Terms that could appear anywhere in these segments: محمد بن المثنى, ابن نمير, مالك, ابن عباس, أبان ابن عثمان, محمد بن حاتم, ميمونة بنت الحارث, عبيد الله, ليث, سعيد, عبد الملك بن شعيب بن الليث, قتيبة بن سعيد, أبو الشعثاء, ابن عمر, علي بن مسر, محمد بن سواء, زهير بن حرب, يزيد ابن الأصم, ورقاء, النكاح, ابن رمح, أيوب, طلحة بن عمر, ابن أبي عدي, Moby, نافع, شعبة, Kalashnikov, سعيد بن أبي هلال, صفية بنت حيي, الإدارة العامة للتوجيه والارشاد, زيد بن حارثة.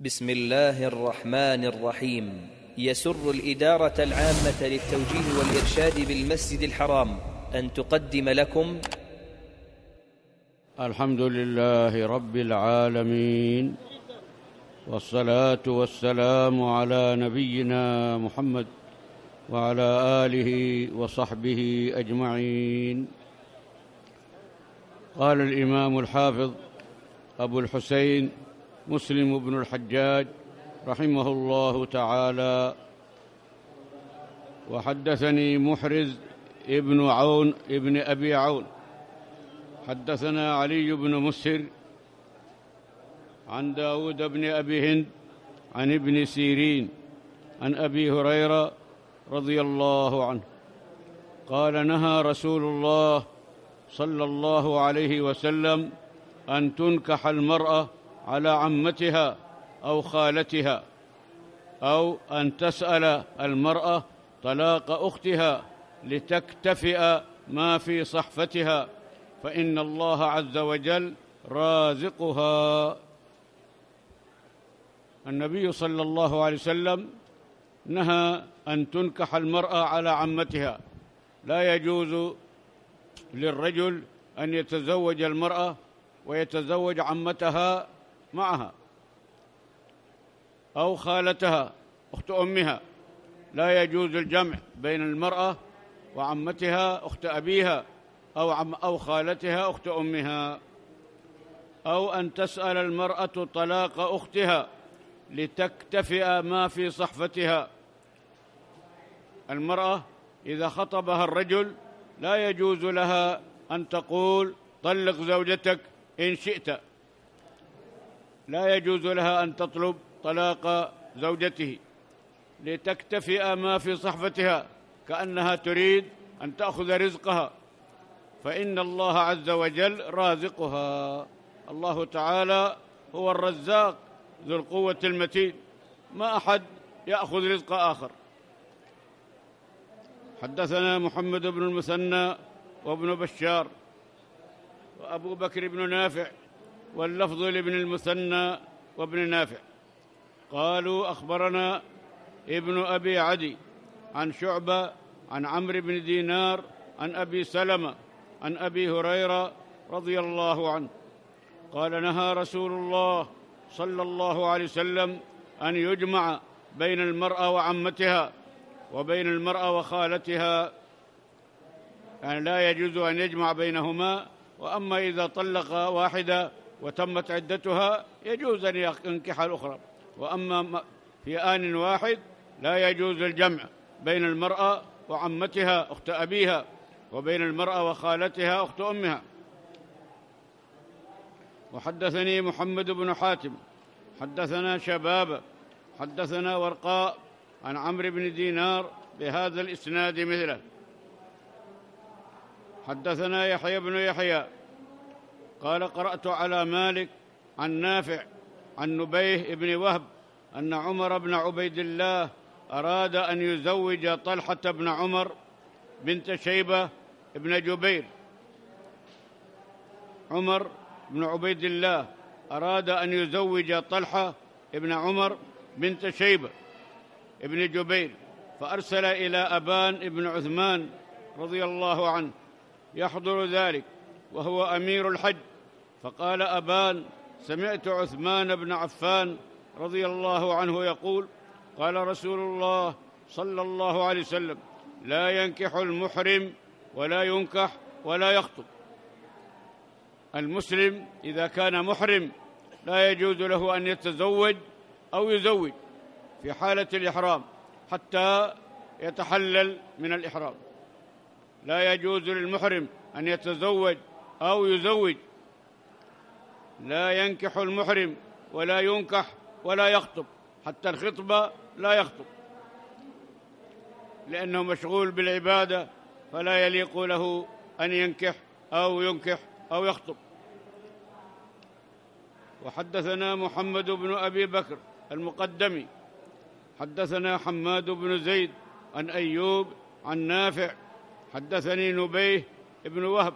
بسم الله الرحمن الرحيم. يسر الإدارة العامة للتوجيه والإرشاد بالمسجد الحرام أن تقدم لكم الحمد لله رب العالمين، والصلاة والسلام على نبينا محمد وعلى آله وصحبه أجمعين. قال الإمام الحافظ أبو الحسين مسلم بن الحجاج رحمه الله تعالى: وحدثني محرز ابن عون ابن أبي عون حدثنا علي بن مسهر عن داود بن أبي هند عن ابن سيرين عن أبي هريرة رضي الله عنه قال: نهى رسول الله صلى الله عليه وسلم أن تنكح المرأة على عمتها أو خالتها، أو أن تسأل المرأة طلاق أختها لتكتفئ ما في صحفتها، فإن الله عز وجل رازقها. النبي صلى الله عليه وسلم نهى أن تنكح المرأة على عمتها. لا يجوز للرجل أن يتزوج المرأة ويتزوج عمتها معها أو خالتها أخت أمها. لا يجوز الجمع بين المرأة وعمتها أخت أبيها أو خالتها أخت أمها، أو أن تسأل المرأة طلاق أختها لتكتفئ ما في صحفتها. المرأة إذا خطبها الرجل لا يجوز لها أن تقول طلق زوجتك إن شئت، لا يجوز لها أن تطلب طلاق زوجته لتكتفئ ما في صحفتها، كأنها تريد أن تأخذ رزقها، فإن الله عز وجل رازقها. الله تعالى هو الرزاق ذو القوة المتين، ما أحد يأخذ رزق آخر. حدثنا محمد بن المثنى وابن بشار وأبو بكر بن نافع، واللفظ لابن المثنى وابن نافع، قالوا: أخبرنا ابن أبي عدي عن شعبة عن عمرو بن دينار عن أبي سلمة عن أبي هريرة رضي الله عنه قال: نهى رسول الله صلى الله عليه وسلم أن يجمع بين المرأة وعمتها وبين المرأة وخالتها، يعني لا يجوز أن يجمع بينهما. وأما إذا طلق واحدة وتمت عدتها يجوز أن ينكح الأخرى، وأما في آن واحد لا يجوز الجمع بين المرأة وعمتها أخت أبيها وبين المرأة وخالتها أخت أمها. وحدثني محمد بن حاتم حدثنا شباب حدثنا ورقاء عن عمرو بن دينار بهذا الإسناد مثله. حدثنا يحيى بن يحيى قال: قرأت على مالك عن نافع عن نبيه ابن وهب أن عمر بن عبيد الله أراد أن يزوج طلحة بن عمر بنت شيبة ابن جبير. عمر بن عبيد الله أراد أن يزوج طلحة ابن عمر بنت شيبة ابن جبير، فأرسل إلى أبان ابن عثمان رضي الله عنه يحضر ذلك وهو أمير الحج، فقال أبان: سمعت عثمان بن عفان رضي الله عنه يقول: قال رسول الله صلى الله عليه وسلم: لا ينكح المحرم ولا ينكح ولا يخطب. المسلم إذا كان محرم لا يجوز له أن يتزوج أو يزوج في حالة الإحرام حتى يتحلل من الإحرام. لا يجوز للمحرم أن يتزوج أو يزوج. لا ينكح المحرم ولا ينكح ولا يخطب، حتى الخطبة لا يخطب، لأنه مشغول بالعبادة، فلا يليق له أن ينكح أو ينكح أو يخطب. وحدثنا محمد بن أبي بكر المقدمي حدثنا حماد بن زيد عن أيوب عن نافع حدثني نبيه ابن وهب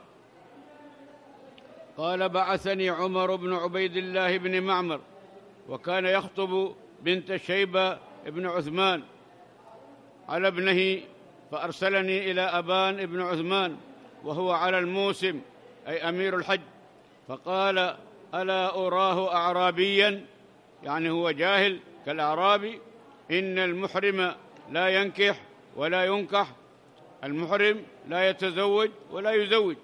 قال: بعثني عمر بن عبيد الله بن معمر وكان يخطب بنت شيبة ابن عثمان على ابنه، فأرسلني إلى أبان ابن عثمان وهو على الموسم أي أمير الحج، فقال: ألا أراه أعرابياً، يعني هو جاهل كالأعرابي. إن المحرم لا ينكح ولا ينكح، المحرم لا يتزوج ولا يزوج.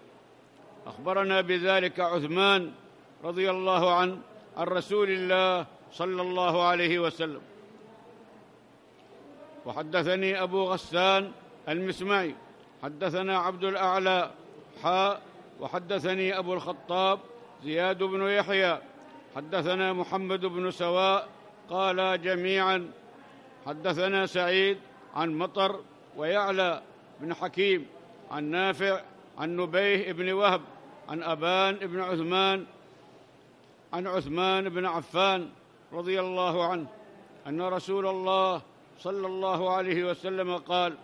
أخبرنا بذلك عثمان رضي الله عنه عن رسول الله صلى الله عليه وسلم. وحدثني أبو غسان المسمعي حدثنا عبد الأعلى وحدثني أبو الخطاب زياد بن يحيى حدثنا محمد بن سواء قال جميعا حدثنا سعيد عن مطر ويعلى بن حكيم عن نافع عن نبيه ابن وهب عن أبان ابن عثمان عن عثمان بن عفان رضي الله عنه أن رسول الله صلى الله عليه وسلم قال: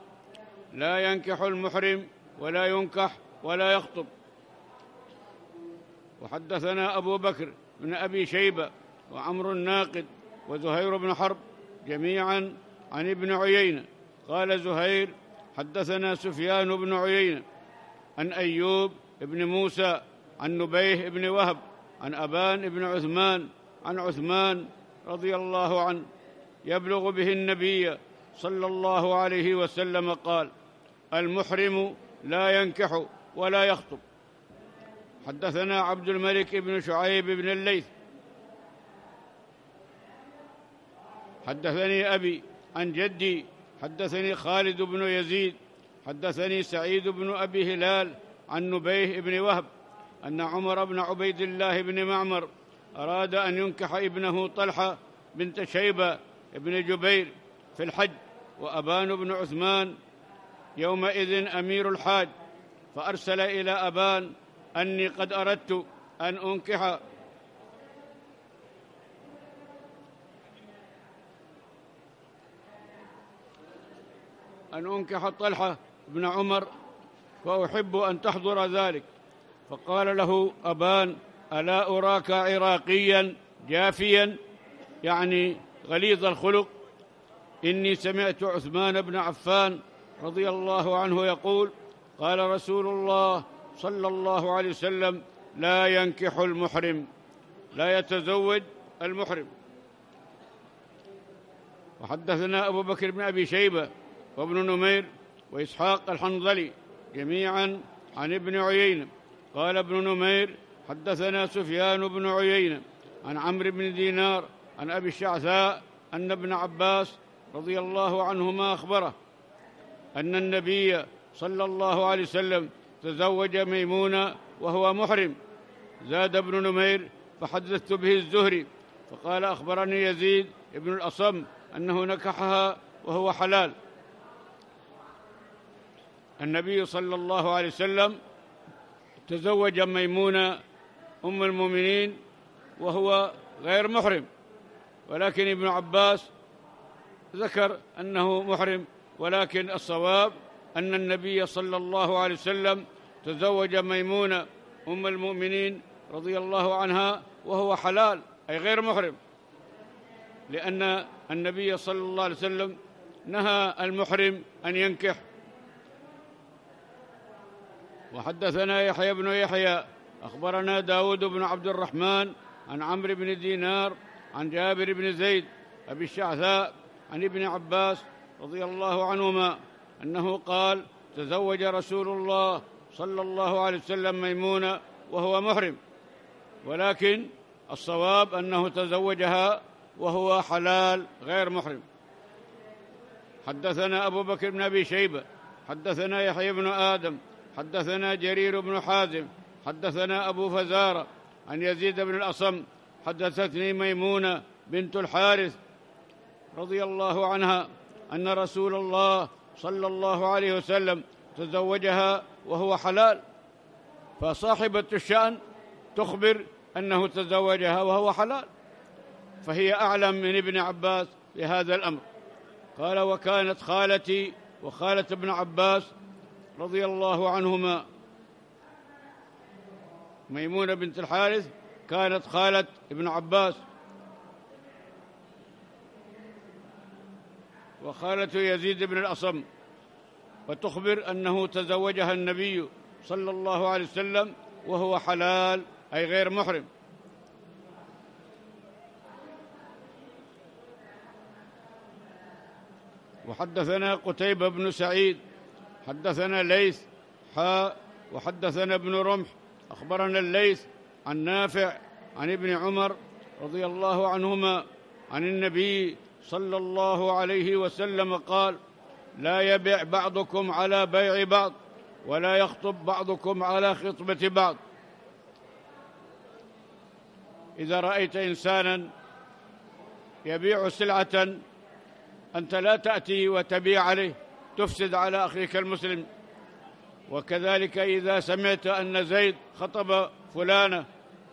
لا ينكح المحرم ولا ينكح ولا يخطب. وحدثنا أبو بكر بن أبي شيبة وعمر الناقد وزهير بن حرب جميعاً عن ابن عيينة قال زهير: حدثنا سفيان بن عيينة عن أيوب بن موسى عن نبيه بن وهب عن أبان بن عثمان عن عثمان رضي الله عنه يبلغ به النبي صلى الله عليه وسلم قال: المحرم لا ينكح ولا يخطب. حدثنا عبد الملك بن شعيب بن الليث حدثني أبي عن جدي حدثني خالد بن يزيد حدثني سعيد بن أبي هلال عن نبيه بن وهب أن عمر بن عبيد الله بن معمر أراد أن ينكح ابنه طلحة بنت شيبة ابن جبير في الحج، وأبان بن عثمان يومئذ أمير الحاج، فأرسل إلى أبان: أني قد أردت أن أنكح طلحة بن عمر وأحب أن تحضر ذلك. فقال له أبان: ألا أراك عراقياً جافياً، يعني غليظ الخلق. إني سمعت عثمان بن عفان رضي الله عنه يقول: قال رسول الله صلى الله عليه وسلم: لا ينكح المحرم، لا يتزوج المحرم. وحدثنا أبو بكر بن أبي شيبة وابن نمير وإسحاق الحنظلي جميعاً عن ابن عيينة قال ابن نمير: حدثنا سفيان بن عيينة عن عمرو بن دينار عن أبي الشعثاء أن ابن عباس رضي الله عنهما أخبره أن النبي صلى الله عليه وسلم تزوج ميمونة وهو محرم. زاد ابن نمير: فحدثت به الزهري فقال: أخبرني يزيد ابن الأصم أنه نكحها وهو حلال. النبي صلى الله عليه وسلم تزوج ميمونة أم المؤمنين وهو غير محرم، ولكن ابن عباس ذكر أنه محرم، ولكن الصواب أن النبي صلى الله عليه وسلم تزوج ميمونة أم المؤمنين رضي الله عنها وهو حلال أي غير محرم، لأن النبي صلى الله عليه وسلم نهى المحرم أن ينكح. وحدثنا يحيى بن يحيى أخبرنا داود بن عبد الرحمن عن عمرو بن دينار عن جابر بن زيد أبي الشعثاء عن ابن عباس رضي الله عنهما أنه قال: تزوج رسول الله صلى الله عليه وسلم ميمونة وهو محرم، ولكن الصواب أنه تزوجها وهو حلال غير محرم. حدثنا أبو بكر بن أبي شيبة حدثنا يحيى بن آدم حدثنا جرير بن حازم حدثنا أبو فزارة عن يزيد بن الأصم: حدثتني ميمونة بنت الحارث رضي الله عنها أن رسول الله صلى الله عليه وسلم تزوجها وهو حلال. فصاحبة الشأن تخبر أنه تزوجها وهو حلال، فهي أعلم من ابن عباس بهذا الأمر. قال: وكانت خالتي وخالة ابن عباس رضي الله عنهما، ميمونة بنت الحارث كانت خالة ابن عباس، وخالة يزيد بن الأصم، فتخبر أنه تزوجها النبي صلى الله عليه وسلم وهو حلال أي غير محرم. وحدثنا قتيبة بن سعيد حدثنا ليث وحدثنا ابن رمح أخبرنا الليث عن نافع عن ابن عمر رضي الله عنهما عن النبي صلى الله عليه وسلم قال: لا يبيع بعضكم على بيع بعض، ولا يخطب بعضكم على خطبة بعض. إذا رأيت إنسانا يبيع سلعة أنت لا تأتي وتبيع عليه، تفسد على أخيك المسلم. وكذلك إذا سمعت أن زيد خطب فلانة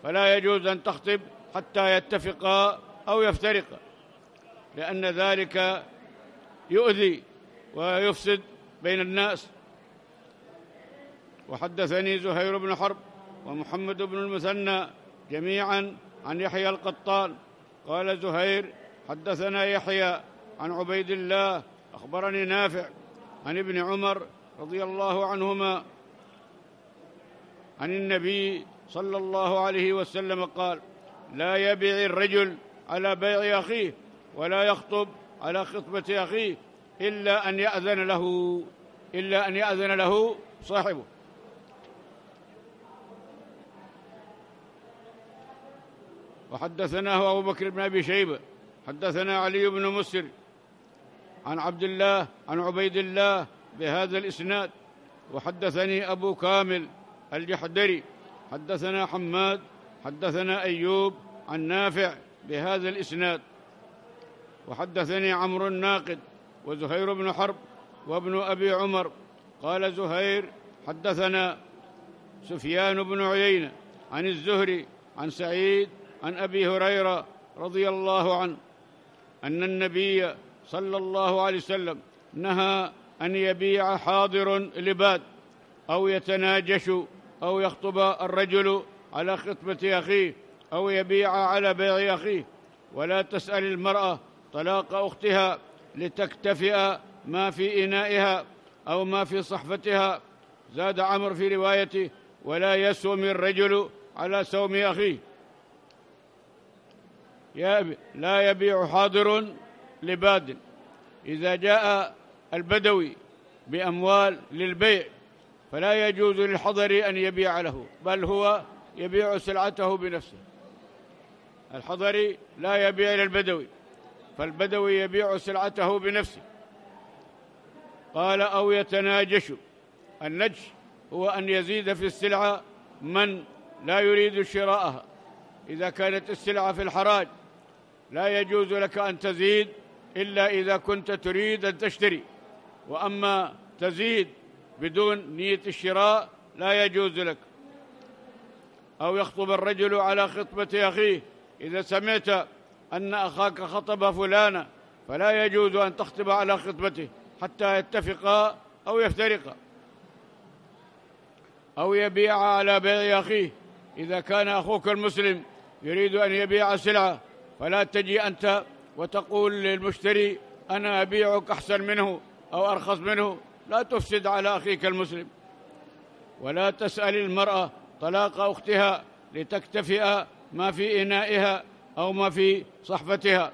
فلا يجوز أن تخطب حتى يتفقا أو يفترقا، لأن ذلك يؤذي ويفسد بين الناس. وحدثني زهير بن حرب ومحمد بن المثنى جميعا عن يحيى القطان قال زهير: حدثنا يحيى عن عبيد الله أخبرني نافع عن ابن عمر رضي الله عنهما عن النبي صلى الله عليه وسلم قال: لا يبيع الرجل على بيع أخيه، ولا يخطب على خطبة أخيه إلا أن يأذن له صاحبه. وحدثناه أبو بكر بن أبي شيبة حدثنا علي بن مسر عن عبد الله عن عبيد الله بهذا الإسناد. وحدثني أبو كامل الجحدري حدثنا حماد حدثنا أيوب عن نافع بهذا الإسناد. وحدثني عمرو الناقد وزهير بن حرب وابن أبي عمر قال زهير: حدثنا سفيان بن عيينة عن الزهري عن سعيد عن أبي هريرة رضي الله عنه أن النبي صلى الله عليه وسلم نهى أن يبيع حاضر لباد، أو يتناجش، أو يخطب الرجل على خطبة أخيه، أو يبيع على بيع أخيه. ولا تسأل المرأة طلاق أختها لتكتفئ ما في إنائها أو ما في صحفتها. زاد عمرو في روايته: ولا يسوم الرجل على سوم أخيه. لا يبيع حاضر لباد. إذا جاء البدوي بأموال للبيع فلا يجوز للحضر أن يبيع له، بل هو يبيع سلعته بنفسه. الحضري لا يبيع للبدوي، فالبدوي يبيع سلعته بنفسه. قال: أو يتناجش. النجش هو أن يزيد في السلعة من لا يريد شراءها. إذا كانت السلعة في الحراج لا يجوز لك أن تزيد إلا إذا كنت تريد أن تشتري، وأما تزيد بدون نية الشراء لا يجوز لك. أو يخطب الرجل على خطبة أخيه. إذا سمعت أن أخاك خطب فلانا فلا يجوز أن تخطب على خطبته حتى يتفقا أو يفترقا. أو يبيع على بيع أخيه. إذا كان أخوك المسلم يريد أن يبيع سلعة فلا تجي أنت وتقول للمشتري: أنا أبيعك أحسن منه أو أرخص منه. لا تفسد على أخيك المسلم. ولا تسأل المرأة طلاق أختها لتكتفئ ما في إنائها أو ما في صحفتها.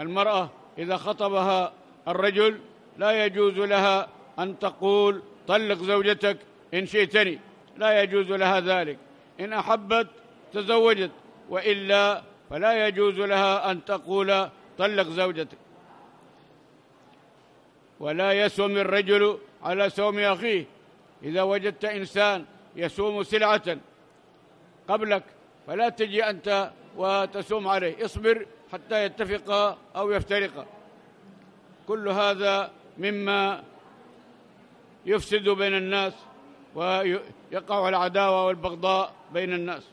المرأة إذا خطبها الرجل لا يجوز لها أن تقول: طلق زوجتك إن شئتني. لا يجوز لها ذلك. إن أحبت تزوجت، وإلا فلا يجوز لها أن تقول: طلق زوجتك. ولا يسوم الرجل على سوم أخيه. إذا وجدت إنسان يسوم سلعة قبلك فلا تجي أنت وتسوم عليه، اصبر حتى يتفقا أو يفترقا. كل هذا مما يفسد بين الناس ويقع العداوة والبغضاء بين الناس.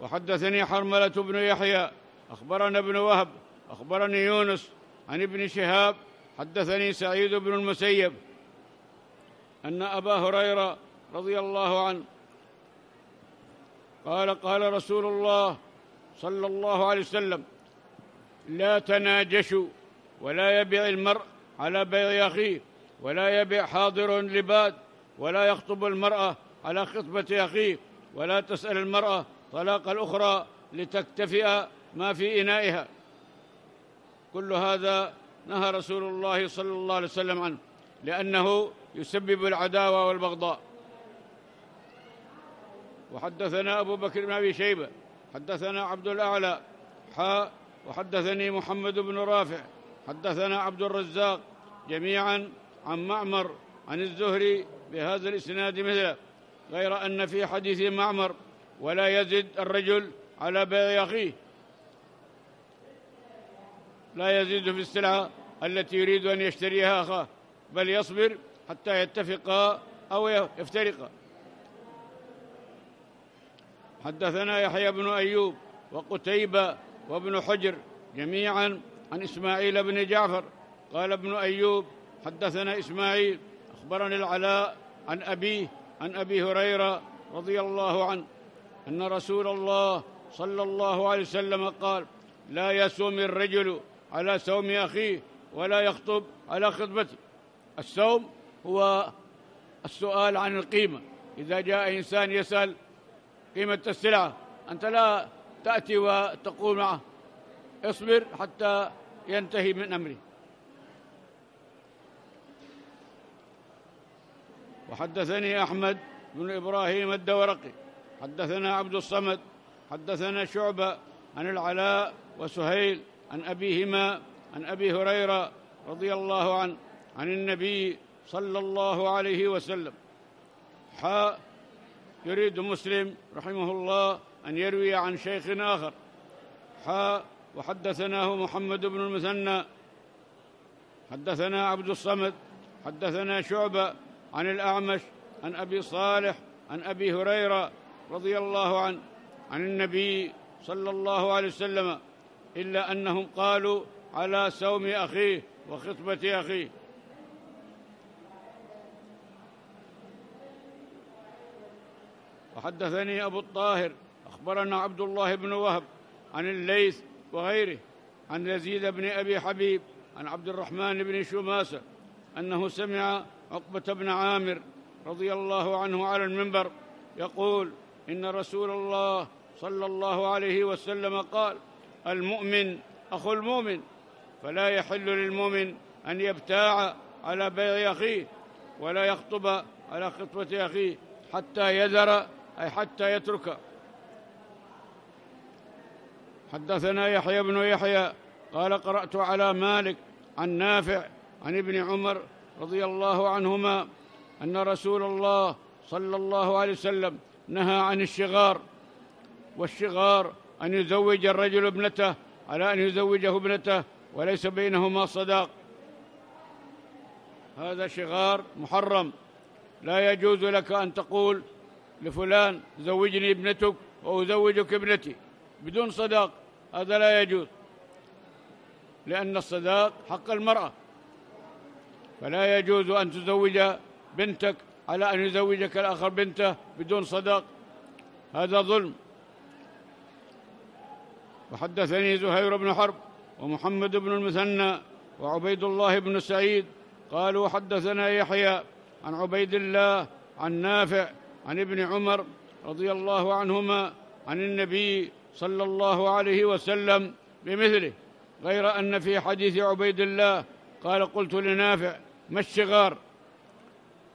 وحدثني حرملة بن يحيى أخبرنا ابن وهب أخبرني يونس عن ابن شهاب حدثني سعيد بن المسيب أن أبا هريرة رضي الله عنه قال: قال رسول الله صلى الله عليه وسلم: لا تناجشوا ولا يبيع المرء على بيع أخيه، ولا يبيع حاضر لباد، ولا يخطب المرأة على خطبة أخيه، ولا تسأل المرأة طلاق الأخرى لتكتفئ ما في إنائها. كل هذا نهى رسول الله صلى الله عليه وسلم عنه لأنه يسبب العداوة والبغضاء. وحدثنا أبو بكر بن أبي شيبة حدثنا عبد الأعلى وحدثني محمد بن رافع حدثنا عبد الرزاق جميعا عن معمر عن الزهري بهذا الإسناد مثله، غير أن في حديث معمر ولا يزد الرجل على بيع أخيه، لا يزيد في السلعة التي يريد أن يشتريها أخاه، بل يصبر حتى يتفقا أو يفترقا. حدثنا يحيى بن أيوب وقتيبة وابن حجر جميعا عن إسماعيل بن جعفر قال ابن أيوب حدثنا إسماعيل أخبرني العلاء عن أبيه عن أبي هريرة رضي الله عنه أن رسول الله صلى الله عليه وسلم قال: لا يسوم الرجل على سوم أخيه ولا يخطب على خطبته. السوم هو السؤال عن القيمة، إذا جاء إنسان يسأل قيمة السلعة أنت لا تأتي وتقول معه، اصبر حتى ينتهي من أمره. وحدثني أحمد بن إبراهيم الدورقي حدثنا عبد الصمد حدثنا شعبة عن العلاء وسهيل عن أبيهما عن أبي هريرة رضي الله عنه عن النبي صلى الله عليه وسلم. يريد مسلم رحمه الله أن يروي عن شيخ آخر. وحدثناه محمد بن المثنى حدثنا عبد الصمد حدثنا شعبة عن الأعمش عن أبي صالح عن أبي هريرة رضي الله عنه عن النبي صلى الله عليه وسلم، إلا أنهم قالوا على سوم أخيه وخطبة أخيه. وحدثني أبو الطاهر أخبرنا عبد الله بن وهب عن الليث وغيره عن يزيد بن أبي حبيب عن عبد الرحمن بن شماسة أنه سمع عقبة بن عامر رضي الله عنه على المنبر يقول: إن رسول الله صلى الله عليه وسلم قال: المؤمن أخو المؤمن، فلا يحل للمؤمن أن يبتاع على بيع أخيه ولا يخطب على خطبة أخيه حتى يذر، أي حتى يتركه. حدثنا يحيى بن يحيى قال: قرأت على مالك عن نافع عن ابن عمر رضي الله عنهما أن رسول الله صلى الله عليه وسلم نهى عن الشغار، والشغار أن يزوج الرجل ابنته على أن يزوجه ابنته وليس بينهما صداق، هذا شغار محرم، لا يجوز لك أن تقول لفلان زوجني ابنتك وأزوجك ابنتي بدون صداق، هذا لا يجوز، لأن الصداق حق المرأة، فلا يجوز أن تزوج بنتك على أن يزوجك الآخر بنته بدون صداق، هذا ظلم. وحدثني زهير بن حرب ومحمد بن المثنى وعبيد الله بن سعيد قالوا: حدثنا يحيى عن عبيد الله عن نافع عن ابن عمر رضي الله عنهما عن النبي صلى الله عليه وسلم بمثله، غير أن في حديث عبيد الله قال: قلت لنافع: ما الشغار؟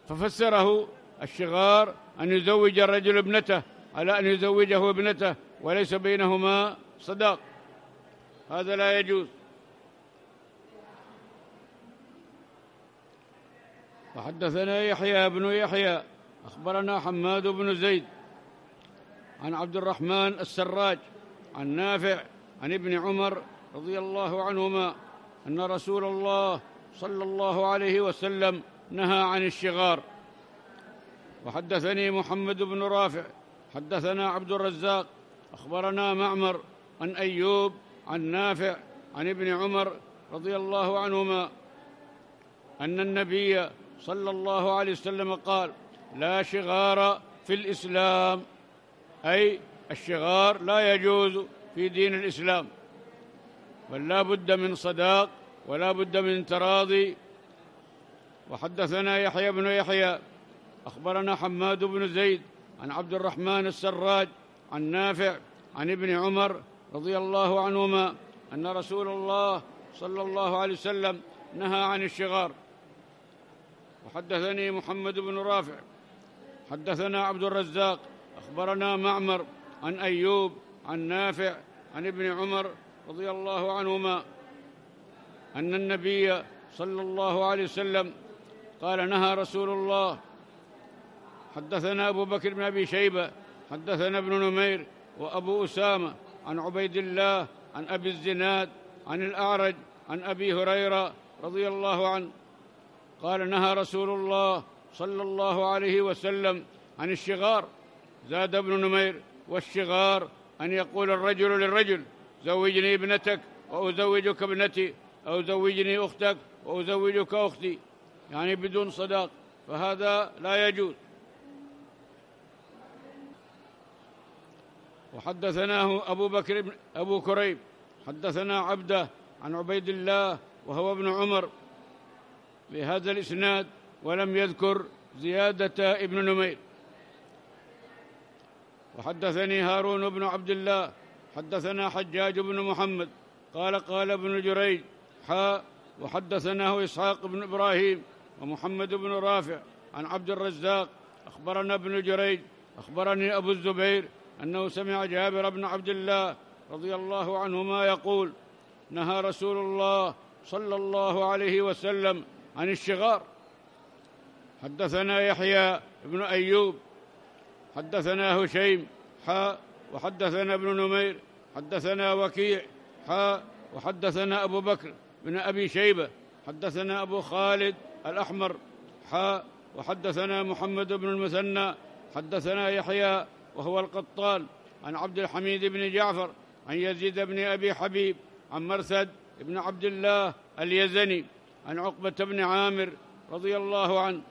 ففسره: الشغار أن يزوج الرجل ابنته على أن يزوجه ابنته وليس بينهما صداق، هذا لا يجوز. وحدثنا يحيى بن يحيى أخبرنا حماد بن زيد عن عبد الرحمن السراج عن نافع عن ابن عمر رضي الله عنهما أن رسول الله صلى الله عليه وسلم نهى عن الشغار. وحدثني محمد بن رافع حدثنا عبد الرزاق أخبرنا معمر عن أيوب عن نافع عن ابن عمر رضي الله عنهما أن النبي صلى الله عليه وسلم قال: لا شغار في الإسلام، أي الشغار لا يجوز في دين الإسلام، بل لا بد من صداق ولا بد من تراضي. وحدثنا يحيى بن يحيى أخبرنا حماد بن زيد عن عبد الرحمن السراج عن نافع عن ابن عمر رضي الله عنهما أن رسول الله صلى الله عليه وسلم نهى عن الشغار. وحدثني محمد بن رافع حدثنا عبد الرزاق أخبرنا معمر عن أيوب عن نافع عن ابن عمر رضي الله عنهما أن النبي صلى الله عليه وسلم قال نهى رسول الله. حدثنا أبو بكر بن أبي شيبة حدثنا ابن نمير وأبو أسامة عن عبيد الله عن أبي الزناد عن الأعرج عن أبي هريرة رضي الله عنه قال نهى رسول الله صلى الله عليه وسلم عن الشغار. زاد ابن نمير والشغار أن يقول الرجل للرجل زوجني ابنتك وأزوجك ابنتي أو زوجني أختك وأزوجك أختي، يعني بدون صداق، فهذا لا يجوز. وحدثناه أبو بكر أبو كريب حدثنا عبده عن عبيد الله وهو ابن عمر بهذا الإسناد ولم يذكر زيادة ابن نمير. وحدثني هارون بن عبد الله حدثنا حجاج بن محمد قال قال ابن جريج وحدثناه إسحاق بن إبراهيم ومحمد بن رافع عن عبد الرزاق أخبرنا ابن جريج أخبرني أبو الزبير أنه سمع جابر بن عبد الله رضي الله عنهما يقول نهى رسول الله صلى الله عليه وسلم عن الشغار. حدثنا يحيى بن أيوب حدثنا هشيم وحدثنا ابن نمير حدثنا وكيع وحدثنا أبو بكر بن أبي شيبة حدثنا أبو خالد الأحمر وحدثنا محمد بن المثنى حدثنا يحيى وهو القطان عن عبد الحميد بن جعفر عن يزيد بن أبي حبيب عن مرثد بن عبد الله اليزني عن عقبة بن عامر رضي الله عنه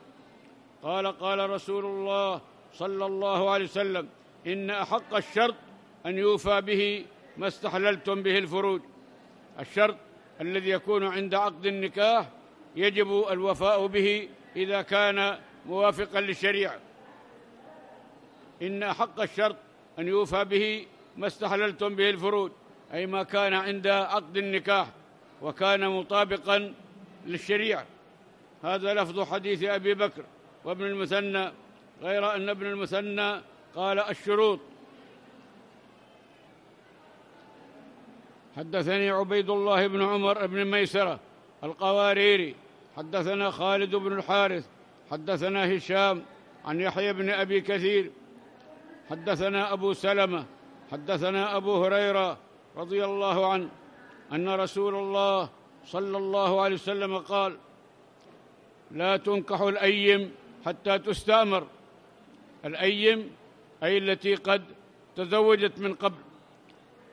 قال قال رسول الله صلى الله عليه وسلم إن أحق الشرط أن يوفى به ما استحللتم به الفروج. الشرط الذي يكون عند عقد النكاح يجب الوفاء به إذا كان موافقا للشريعة. إن أحق الشرط أن يوفى به ما استحللتم به الفروج، أي ما كان عند عقد النكاح وكان مطابقا للشريعة. هذا لفظ حديث أبي بكر وابن المثنى، غير أن ابن المثنى قال الشروط. حدثني عبيد الله بن عمر بن ميسرة القواريري حدثنا خالد بن الحارث حدثنا هشام عن يحيى بن أبي كثير حدثنا أبو سلمة حدثنا أبو هريرة رضي الله عنه أن رسول الله صلى الله عليه وسلم قال لا تنكح الأيم حتى تستأمر. الأيم أي التي قد تزوجت من قبل.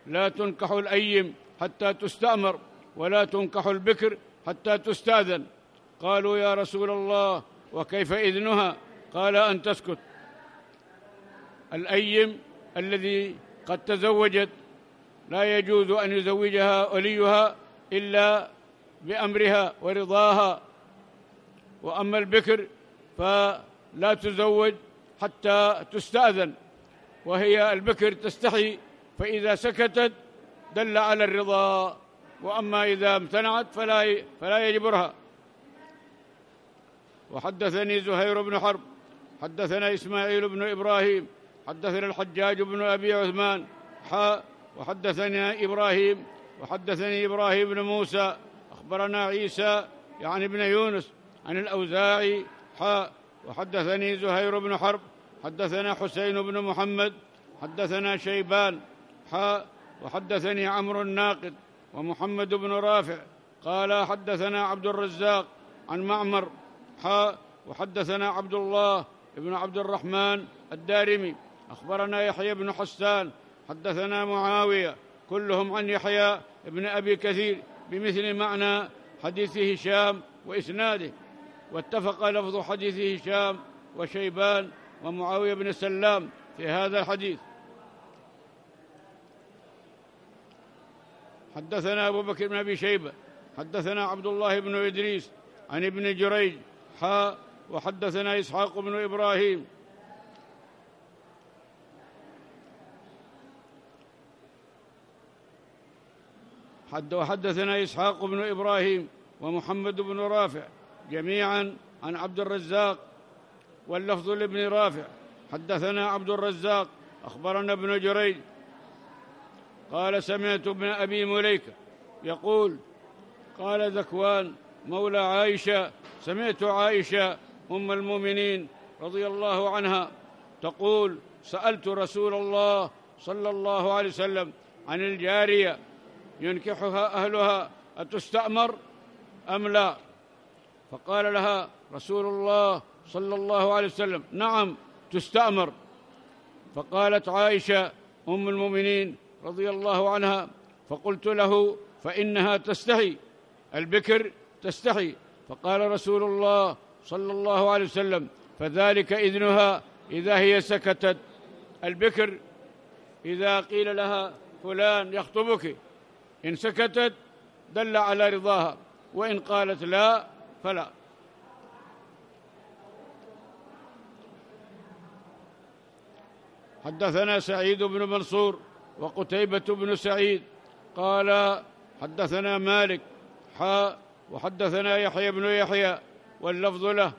لا تنكح الأيم حتى تستأمر ولا تنكح البكر حتى تستأذن. قالوا يا رسول الله وكيف إذنها؟ قال أن تسكت. الأيم الذي قد تزوجت لا يجوز أن يزوجها وليها إلا بأمرها ورضاها، وأما البكر فلا تزوج حتى تستأذن، وهي البكر تستحي، فإذا سكتت دل على الرضا، وأما إذا امتنعت فلا يجبرها. وحدثني زهير بن حرب حدثنا إسماعيل بن إبراهيم حدثنا الحجاج بن أبي عثمان وحدثني إبراهيم بن موسى أخبرنا عيسى يعني ابن يونس عن الأوزاعي وحدثني زهير بن حرب حدثنا حسين بن محمد حدثنا شيبان وحدثني عمرو الناقد ومحمد بن رافع قال حدثنا عبد الرزاق عن معمر وحدثنا عبد الله ابن عبد الرحمن الدارمي أخبرنا يحيى بن حسان حدثنا معاوية كلهم عن يحيى ابن أبي كثير بمثل معنى حديث هشام وإسناده. واتفق لفظ حديث هشام وشيبان ومعاوية بن سلام في هذا الحديث. حدثنا أبو بكر بن أبي شيبة حدثنا عبد الله بن إدريس عن ابن جريج وحدثنا إسحاق بن إبراهيم وحدثنا إسحاق بن إبراهيم ومحمد بن رافع جميعا عن عبد الرزاق واللفظ لابن رافع حدثنا عبد الرزاق أخبرنا ابن جريج قال سمعت ابن أبي مليكة يقول قال ذكوان مولى عائشة سمعت عائشة أم المؤمنين رضي الله عنها تقول سألت رسول الله صلى الله عليه وسلم عن الجارية ينكحها أهلها أتستأمر أم لا؟ فقال لها رسول الله صلى الله عليه وسلم نعم تستأمر. فقالت عائشة أم المؤمنين رضي الله عنها فقلت له فإنها تستحي البكر تستحي. فقال رسول الله صلى الله عليه وسلم فذلك إذنها إذا هي سكتت. البكر إذا قيل لها فلان يخطبك إن سكتت دل على رضاها وإن قالت لا فلا. حدثنا سعيد بن منصور وقتيبة بن سعيد قال حدثنا مالك وحدثنا يحيى بن يحيى واللفظ له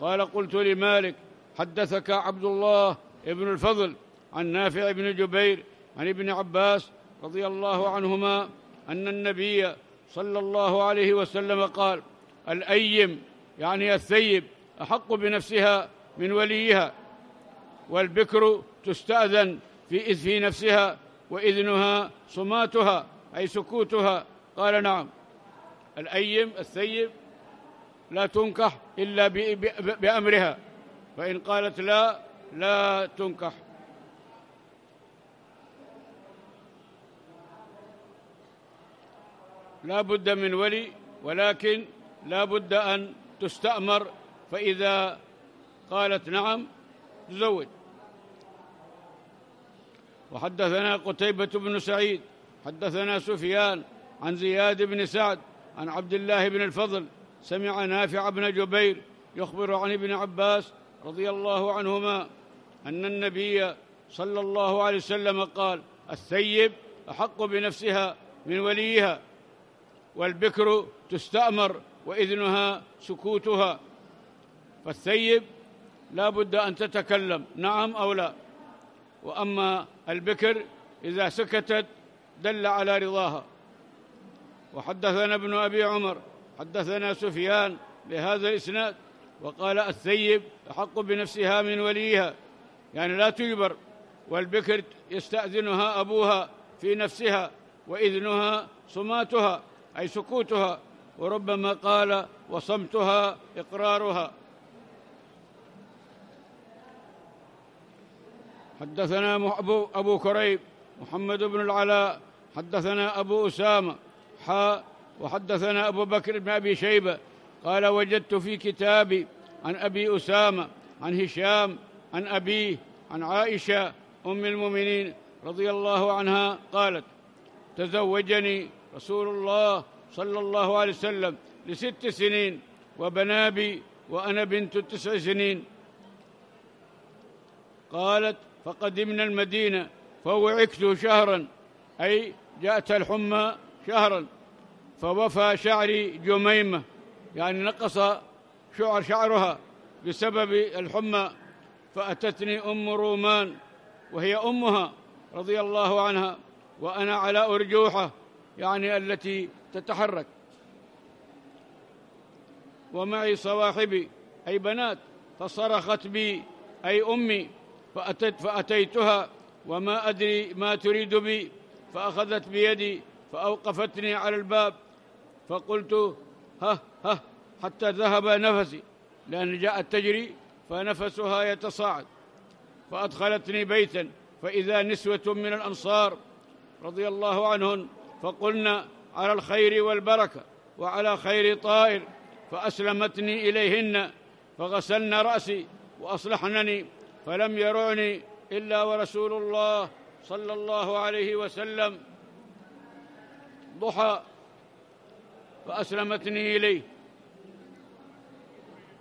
قال قلت لمالك حدثك عبد الله بن الفضل عن نافع بن جبير عن ابن عباس رضي الله عنهما أن النبي صلى الله عليه وسلم قال الأيم يعني الثيب أحق بنفسها من وليها والبكر تستأذن في نفسها وإذنها صماتها أي سكوتها. قال نعم الأيم الثيب لا تنكح إلا بأمرها فإن قالت لا تنكح. لا بد من ولي ولكن لا بد أن تستأمر فإذا قالت نعم تزوج. وحدثنا قتيبة بن سعيد حدثنا سفيان عن زياد بن سعد عن عبد الله بن الفضل سمع نافع بن جبير يخبر عن ابن عباس رضي الله عنهما أن النبي صلى الله عليه وسلم قال الثيب أحق بنفسها من وليها والبكر تستأمر وإذنها سكوتها. فالثيب لا بد أن تتكلم نعم أو لا، وأما البكر إذا سكتت دل على رضاها. وحدثنا ابن أبي عمر حدثنا سفيان بهذا الإسناد وقال الثيب أحق بنفسها من وليها يعني لا تجبر، والبكر يستأذنها أبوها في نفسها وإذنها صماتها أي سكوتها، وربما قال وصمتها إقرارها. حدثنا أبو كريب محمد بن العلاء حدثنا أبو أسامة وحدثنا أبو بكر بن أبي شيبة قال وجدت في كتابي عن أبي أسامة عن هشام عن أبيه عن عائشة أم المؤمنين رضي الله عنها قالت تزوجني رسول الله صلى الله عليه وسلم ل6 سنين وبنى بي وأنا بنت 9 سنين. قالت فقدمنا المدينة فوعكت شهرا أي جاءت الحمى شهرا فوفى شعري جميمة يعني نقص شعرها بسبب الحمى فأتتني أم رومان وهي أمها رضي الله عنها وأنا على أرجوحة يعني التي تتحرك ومعي صواحبي أي بنات فصرخت بي أي أمي فأتيتها وما أدري ما تريد بي فأخذت بيدي فأوقفتني على الباب فقلت ها حتى ذهب نفسي لأن جاءت تجري فنفسها يتصاعد فأدخلتني بيتا فإذا نسوة من الأنصار رضي الله عنهن فقلنا على الخير والبركة وعلى خير طائر فأسلمتني إليهن فغسلن رأسي وأصلحنني فلم يرعني إلا ورسول الله صلى الله عليه وسلم ضحى فأسلمتني إليه.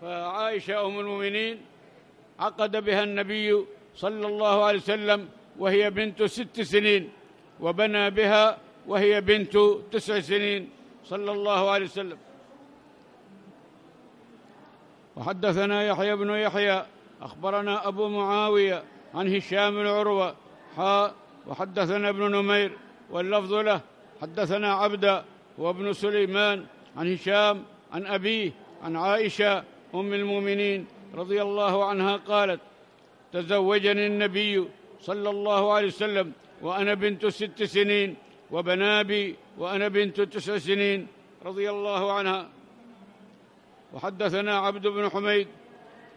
فعائشة أم المؤمنين عقد بها النبي صلى الله عليه وسلم وهي بنت 6 سنين، وبنى بها وهي بنت 9 سنين صلى الله عليه وسلم. وحدثنا يحيى بن يحيى أخبرنا أبو معاوية عن هشام بن عروة وحدثنا ابن نمير واللفظ له حدثنا عبدة وابن سليمان عن هشام عن أبيه عن عائشة أم المؤمنين رضي الله عنها قالت: تزوجني النبي صلى الله عليه وسلم وأنا بنت 6 سنين، وبنى بي وأنا بنت 9 سنين رضي الله عنها. وحدثنا عبد بن حميد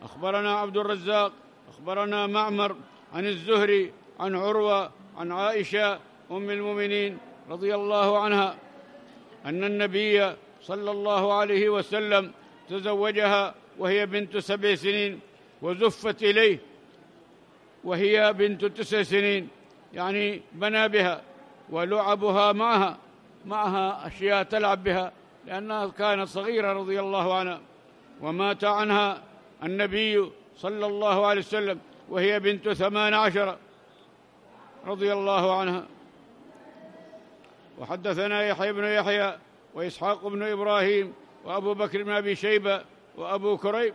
أخبرنا عبد الرزاق أخبرنا معمر عن الزهري عن عروة عن عائشة أم المؤمنين رضي الله عنها أن النبي صلى الله عليه وسلم تزوجها وهي بنت 7 سنين، وزفت إليه وهي بنت 9 سنين، يعني بنى بها ولعبها معها أشياء تلعب بها لأنها كانت صغيرة رضي الله عنها. ومات عنها النبي صلى الله عليه وسلم وهي بنت 18 رضي الله عنها. وحدثنا يحيى بن يحيى وإسحاق بن إبراهيم وأبو بكر بن أبي شيبة وأبو كريب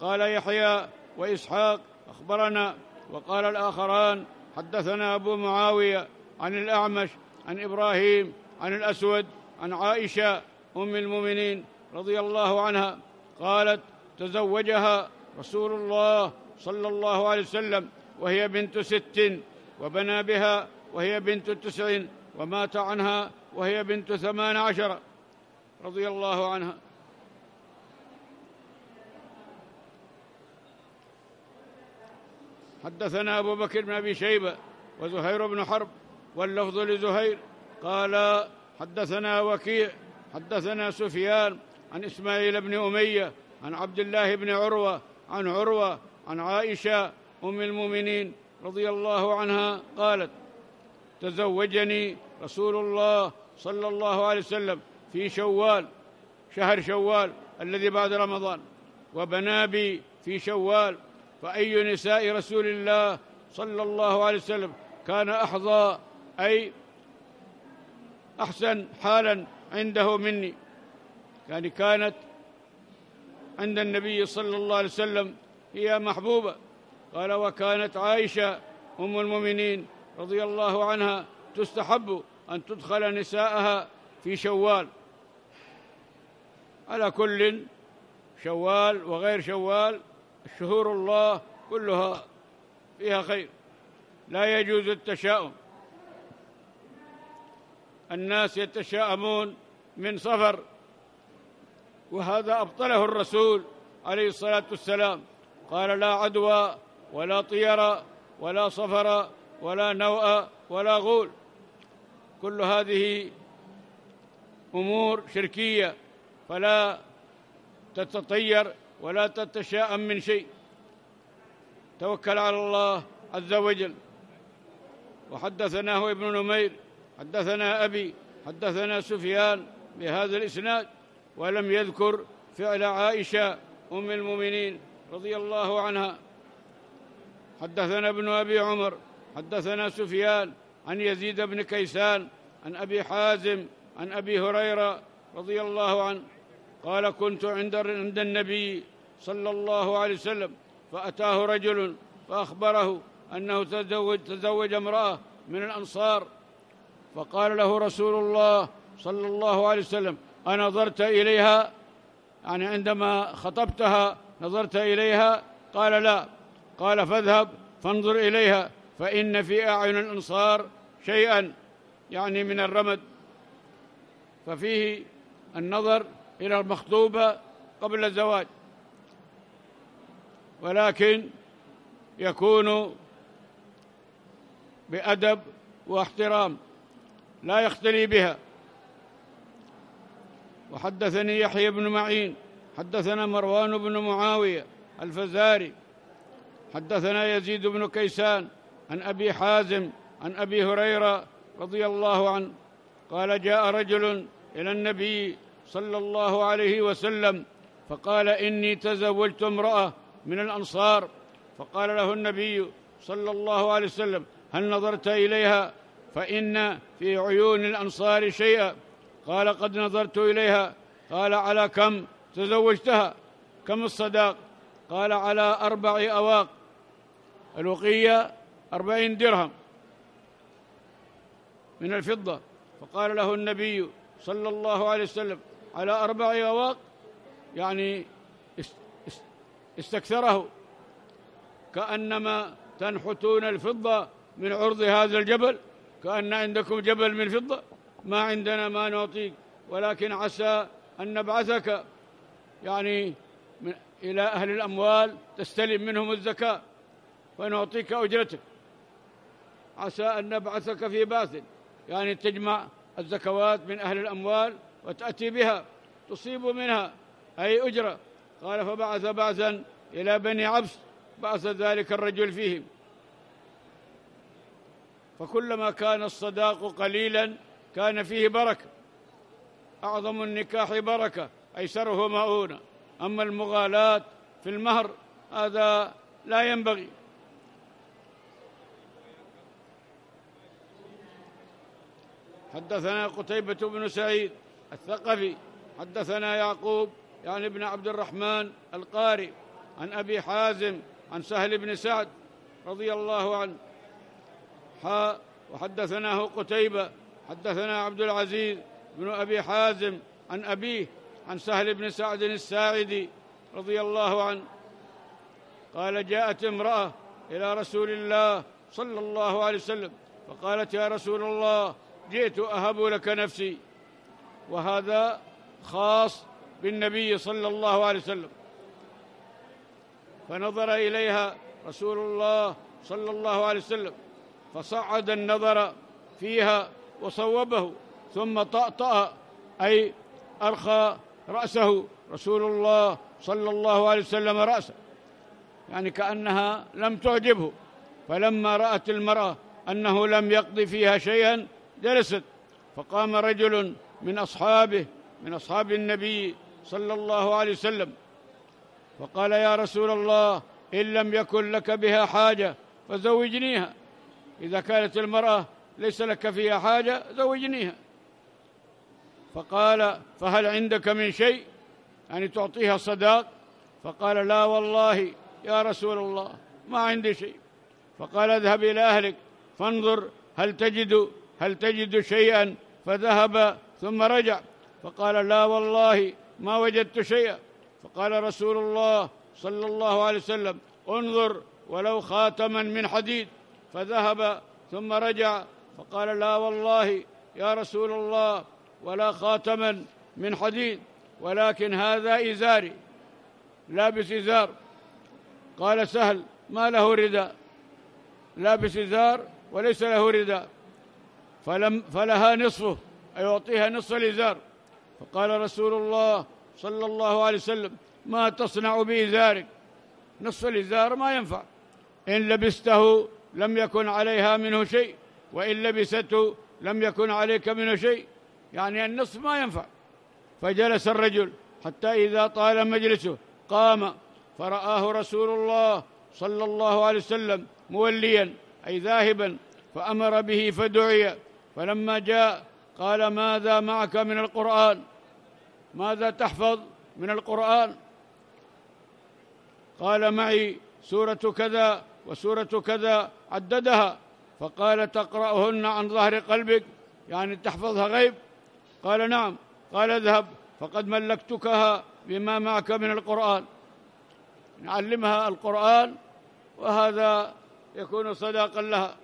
قال يحيى وإسحاق أخبرنا، وقال الآخران حدثنا أبو معاوية عن الأعمش عن إبراهيم عن الأسود عن عائشة أم المؤمنين رضي الله عنها قالت: تزوجها رسول الله صلى الله عليه وسلم وهي بنت 60، وبنى بها وهي بنت 90، ومات عنها وهي بنت 18 رضي الله عنها. حدثنا أبو بكر بن أبي شيبة وزهير بن حرب واللفظ لزهير قال: حدثنا وكيع حدثنا سفيان عن إسماعيل بن أمية عن عبد الله بن عروة عن عروة عن عائشة أم المؤمنين رضي الله عنها قالت: تزوجني رسول الله صلى الله عليه وسلم في شوال، شهر شوال الذي بعد رمضان، وبنى بي في شوال، فأي نساء رسول الله صلى الله عليه وسلم كان أحظى أي أحسن حالا عنده مني، يعني كانت عند النبي صلى الله عليه وسلم هي محبوبة. قال: وكانت عائشة أم المؤمنين رضي الله عنها تستحب أن تدخل نساءها في شوال. على كل شوال وغير شوال شهور الله كلها فيها خير، لا يجوز التشاؤم. الناس يتشاءمون من صفر، وهذا أبطله الرسول عليه الصلاة والسلام، قال: لا عدوى ولا طير ولا صفر ولا نوء ولا غول، كل هذه أمور شركية، فلا تتطير ولا تتشاءم من شيء، توكل على الله عز وجل. وحدثناه ابن نمير حدثنا أبي حدثنا سفيان بهذا الإسناد، ولم يذكر فعل عائشة أم المؤمنين رضي الله عنها. حدثنا ابن أبي عمر حدثنا سفيان عن يزيد بن كيسان عن أبي حازم عن أبي هريرة رضي الله عنه قال: كنت عند النبي صلى الله عليه وسلم فأتاه رجل فأخبره أنه تزوج امرأة من الأنصار، فقال له رسول الله صلى الله عليه وسلم: أنظرت إليها؟ يعني عندما خطبتها نظرت إليها؟ قال: لا. قال: فاذهب فانظر إليها، فإن في أعين الأنصار شيئا، يعني من الرمد. ففيه النظر إلى المخطوبة قبل الزواج، ولكن يكون بأدب واحترام، لا يختلي بها. وحدثني يحيى بن معين حدثنا مروان بن معاوية الفزاري حدثنا يزيد بن كيسان عن أبي حازم عن أبي هريرة رضي الله عنه قال: جاء رجل إلى النبي صلى الله عليه وسلم فقال: إني تزوجت امرأة من الأنصار. فقال له النبي صلى الله عليه وسلم: هل نظرت إليها؟ فإن في عيون الأنصار شيئا. قال: قد نظرت إليها. قال: على كم تزوجتها؟ كم الصداق؟ قال: على 4 أواق، الوقية 40 درهم من الفضة. فقال له النبي صلى الله عليه وسلم: على 4 أواق، يعني استكثره، كأنما تنحتون الفضة من عرض هذا الجبل، كأن عندكم جبل من فضة، ما عندنا ما نعطيك، ولكن عسى أن نبعثك يعني إلى أهل الأموال تستلم منهم الزكاة فنعطيك أجرتك، عسى أن نبعثك في باث، يعني تجمع الزكوات من أهل الأموال وتأتي بها تصيب منها أي أجرة. قال: فبعث بعثا إلى بني عبس، بعث ذلك الرجل فيهم، فكلما كان الصداق قليلا كان فيه بركة. أعظم النكاح بركة، أيسره مؤونة، أما المغالاة في المهر هذا لا ينبغي. حدثنا قتيبة بن سعيد الثقفي، حدثنا يعقوب يعني ابن عبد الرحمن القاري، عن أبي حازم عن سهل بن سعد رضي الله عنه، وحدثناه قتيبة، حدثنا عبد العزيز بن أبي حازم عن أبيه عن سهل بن سعد الساعدي رضي الله عنه قال: جاءت امرأة إلى رسول الله صلى الله عليه وسلم فقالت: يا رسول الله، جئت أهب لك نفسي. وهذا خاص بالنبي صلى الله عليه وسلم، فنظر إليها رسول الله صلى الله عليه وسلم فصعد النظر فيها وصوبه، ثم طأطأ أي أرخى رأسه رسول الله صلى الله عليه وسلم رأسه، يعني كأنها لم تعجبه. فلما رأت المرأة أنه لم يقضي فيها شيئا جلست، فقام رجل من أصحاب النبي صلى الله عليه وسلم فقال: يا رسول الله، إن لم يكن لك بها حاجة فزوجنيها، إذا كانت المرأة ليس لك فيها حاجة زوجنيها. فقال: فهل عندك من شيء، يعني تعطيها صداق؟ فقال: لا والله يا رسول الله، ما عندي شيء. فقال: اذهب إلى أهلك فانظر هل تجد شيئا. فذهب ثم رجع فقال: لا والله ما وجدت شيئا. فقال رسول الله صلى الله عليه وسلم: انظر ولو خاتما من حديد. فذهب ثم رجع فقال: لا والله يا رسول الله، ولا خاتما من حديد، ولكن هذا إزاري، لابس إزار. قال سهل: ما له رداء، لابس إزار وليس له رداء. فلها نصفه، أي يعطيها نصف الإزار. فقال رسول الله صلى الله عليه وسلم: ما تصنع بإزارك، نصف الإزار ما ينفع، إن لبسته لم يكن عليها منه شيء، وإن لبسته لم يكن عليك منه شيء، يعني النصف ما ينفع. فجلس الرجل حتى إذا طال مجلسه قام، فرآه رسول الله صلى الله عليه وسلم موليا أي ذاهبا، فأمر به فدعي. فلما جاء قال: ماذا معك من القرآن، ماذا تحفظ من القرآن؟ قال: معي سورة كذا وسورة كذا، عددها. فقال: تقرأهن عن ظهر قلبك، يعني تحفظها غيب؟ قال: نعم. قال: اذهب فقد ملكتكها بما معك من القرآن، نعلمها القرآن وهذا يكون صداقا لها.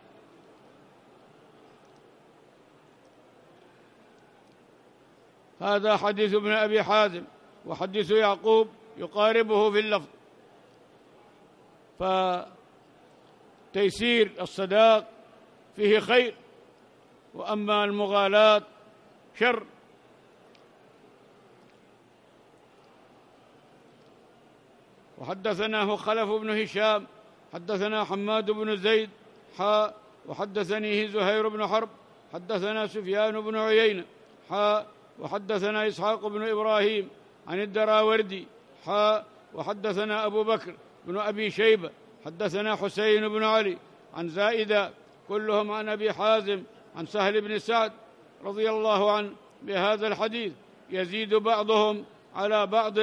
هذا حديث ابن أبي حازم، وحديث يعقوب يقاربه في اللفظ. فتيسير الصداق فيه خير، وأما المغالاة شر. وحدثناه خلف بن هشام، حدثنا حماد بن زيد وحدثنيه زهير بن حرب، حدثنا سفيان بن عيينة وحدثنا إسحاق بن إبراهيم عن الدراوردي وحدثنا أبو بكر بن أبي شيبة حدثنا حسين بن علي عن زائدة كلهم عن أبي حازم عن سهل بن سعد رضي الله عنه بهذا الحديث، يزيد بعضهم على بعض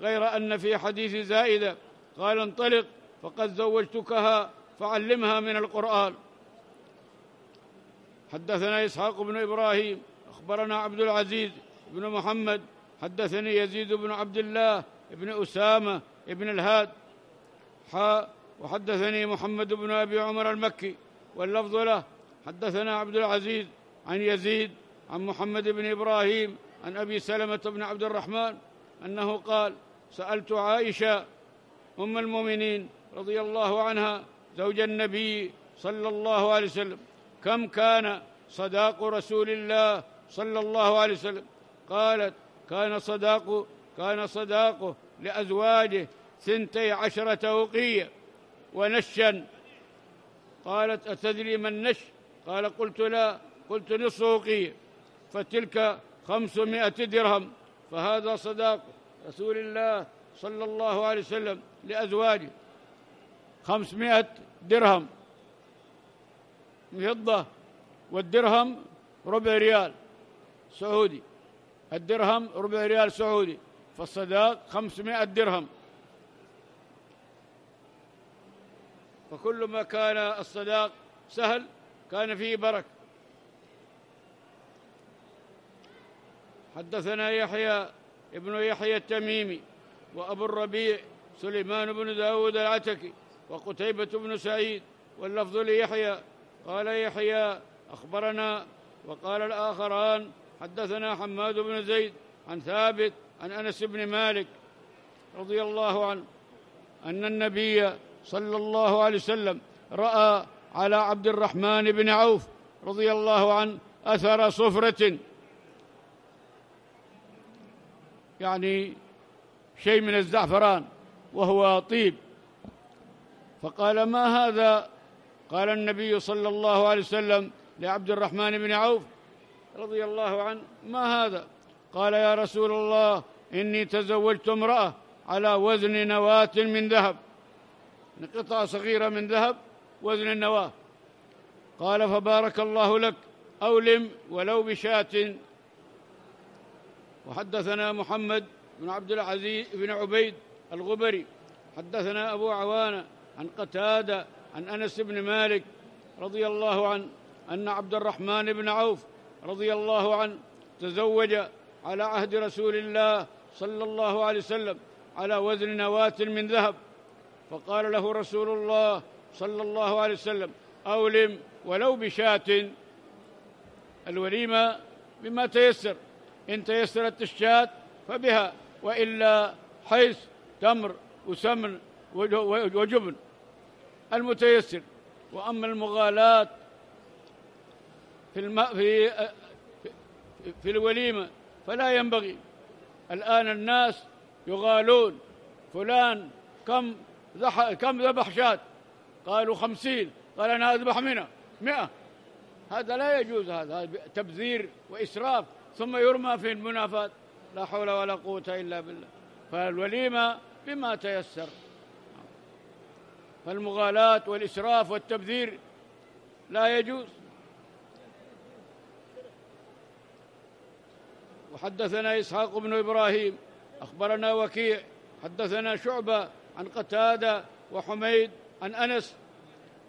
غير أن في حديث زائدة قال انطلق فقد زوجتكها فعلمها من القرآن. حدثنا إسحاق بن إبراهيم أخبرنا عبد العزيز بن محمد حدثني يزيد بن عبد الله بن أسامة بن الهاد وحدثني محمد بن أبي عمر المكي، واللفظ له حدثنا عبد العزيز عن يزيد عن محمد بن إبراهيم عن أبي سلمة بن عبد الرحمن أنه قال سألت عائشة أم المؤمنين رضي الله عنها زوج النبي صلى الله عليه وسلم كم كان صداق رسول الله صلى الله عليه وسلم، قالت كان صداقه لأزواجه 12 وقية ونشا. قالت أتدري ما النش؟ قال قلت لا، قلت نصف وقية، فتلك 500 درهم، فهذا صداق رسول الله صلى الله عليه وسلم لأزواجه 500 درهم فضة، والدرهم ربع ريال سعودي، الدرهم ربع ريال سعودي، فالصداق 500 درهم. فكل ما كان الصداق سهل كان فيه بركة. حدثنا يحيى ابن يحيى التميمي وأبو الربيع سليمان بن داود العتكي وقتيبة بن سعيد، واللفظ ليحيى قال يحيى أخبرنا، وقال الآخران حدثنا حماد بن زيد عن ثابت عن أنس بن مالك رضي الله عنه أن النبي صلى الله عليه وسلم رأى على عبد الرحمن بن عوف رضي الله عنه أثر صفرة، يعني شيء من الزعفران وهو طيب، فقال ما هذا؟ قال النبي صلى الله عليه وسلم لعبد الرحمن بن عوف رضي الله عنه ما هذا؟ قال يا رسول الله إني تزوجت امرأة على وزن نواة من ذهب، قطعة صغيرة من ذهب وزن النواة. قال فبارك الله لك، أولم ولو بشاة. وحدثنا محمد بن عبد العزيز بن عبيد الغبري حدثنا أبو عوانة عن قتادة عن أنس بن مالك رضي الله عنه أن عبد الرحمن بن عوف رضي الله عنه تزوج على عهد رسول الله صلى الله عليه وسلم على وزن نواة من ذهب، فقال له رسول الله صلى الله عليه وسلم أولم ولو بشاة، الوليمة بما تيسر، إن تيسرت الشاة فبها، وإلا حيث تمر وسمن وجبن المتيسر، وأما المغالاة في الوليمة فلا ينبغي. الآن الناس يغالون، فلان كم ذبح شاة؟ قالوا 50، قال أنا أذبح منها 100. هذا لا يجوز، هذا تبذير وإسراف، ثم يرمى في المنافات، لا حول ولا قوة إلا بالله. فالوليمة بما تيسر، فالمغالاة والإسراف والتبذير لا يجوز. وحدثنا إسحاق بن إبراهيم أخبرنا وكيع حدثنا شعبة عن قتادة وحميد عن أنس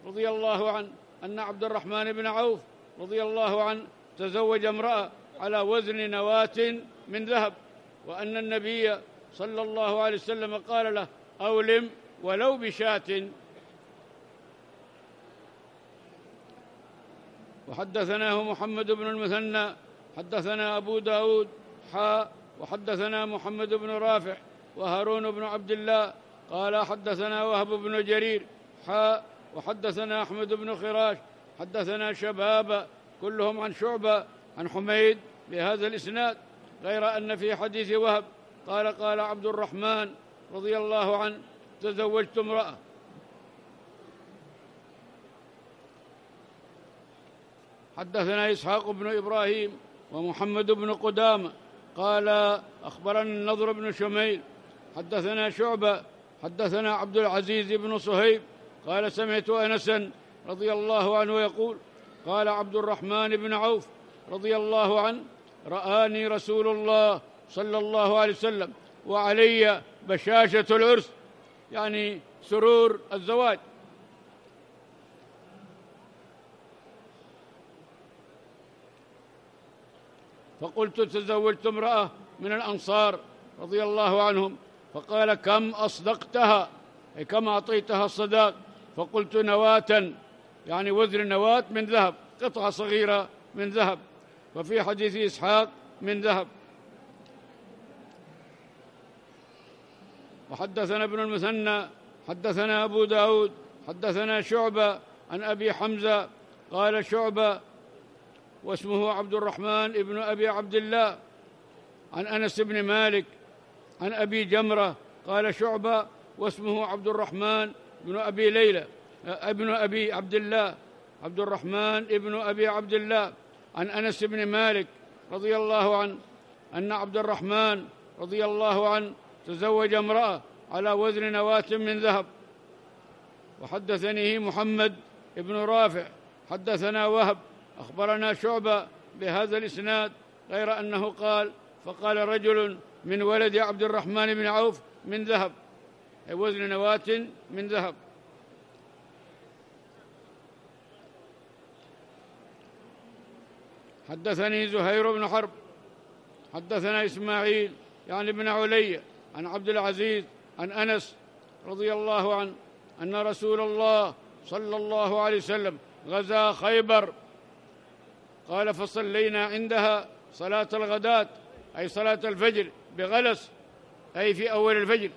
رضي الله عنه أن عبد الرحمن بن عوف رضي الله عنه تزوج امرأة على وزن نواة من ذهب، وأن النبي صلى الله عليه وسلم قال له أولم ولو بشاة. وحدثناه محمد بن المثنى حدثنا أبو داود وحدثنا محمد بن رافع وهارون بن عبد الله قال حدثنا وهب بن جرير وحدثنا أحمد بن خراش حدثنا شباب كلهم عن شعبة عن حميد بهذا الإسناد، غير أن في حديث وهب قال قال عبد الرحمن رضي الله عنه تزوجت امرأة. حدثنا إسحاق بن إبراهيم ومحمد بن قدامة قال أخبرنا النضر بن شميل حدثنا شعبة حدثنا عبد العزيز بن صهيب قال سمعت أنسا رضي الله عنه يقول قال عبد الرحمن بن عوف رضي الله عنه رآني رسول الله صلى الله عليه وسلم وعلي بشاشة العرس، يعني سرور الزواج. فقلت تزوجت امرأة من الأنصار رضي الله عنهم، فقال كم أصدقتها، أي كم أعطيتها الصداق؟ فقلت نواة، يعني وزر نواة من ذهب، قطعة صغيرة من ذهب، وفي حديث إسحاق من ذهب. وحدثنا ابن المثنى حدثنا أبو داود حدثنا شعبة عن أبي حمزة قال شعبة واسمه عبد الرحمن ابن أبي عبد الله عن أنس بن مالك عن أبي جمرة قال شعبة واسمه عبد الرحمن ابن أبي ليلى ابن أبي عبد الله عبد الرحمن ابن أبي عبد الله عن أنس بن مالك رضي الله عنه أن عبد الرحمن رضي الله عنه تزوج امرأة على وزن نواة من ذهب. وحدثني محمد بن رافع حدثنا وهب أخبرنا شعبة بهذا الإسناد غير أنه قال فقال رجل من ولد عبد الرحمن بن عوف من ذهب، أي وزن نواة من ذهب. حدثني زهير بن حرب حدثنا إسماعيل يعني ابن علي عن عبد العزيز عن أنس رضي الله عنه أن رسول الله صلى الله عليه وسلم غزا خيبر، قال فصلينا عندها صلاة الغداة، أي صلاة الفجر بغلس، أي في أول الفجر،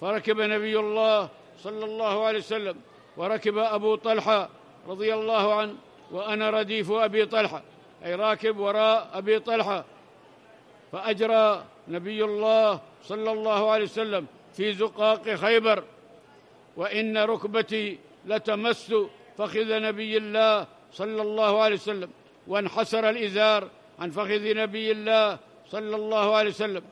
فركب نبي الله صلى الله عليه وسلم وركب أبو طلحة رضي الله عنه وأنا رديف أبي طلحة، أي راكب وراء أبي طلحة، فأجرى نبي الله صلى الله عليه وسلم في زقاق خيبر، وإن ركبتي لتمس فخذ نبي الله صلى الله عليه وسلم، وانحسر الإزار عن فخذ نبي الله صلى الله عليه وسلم،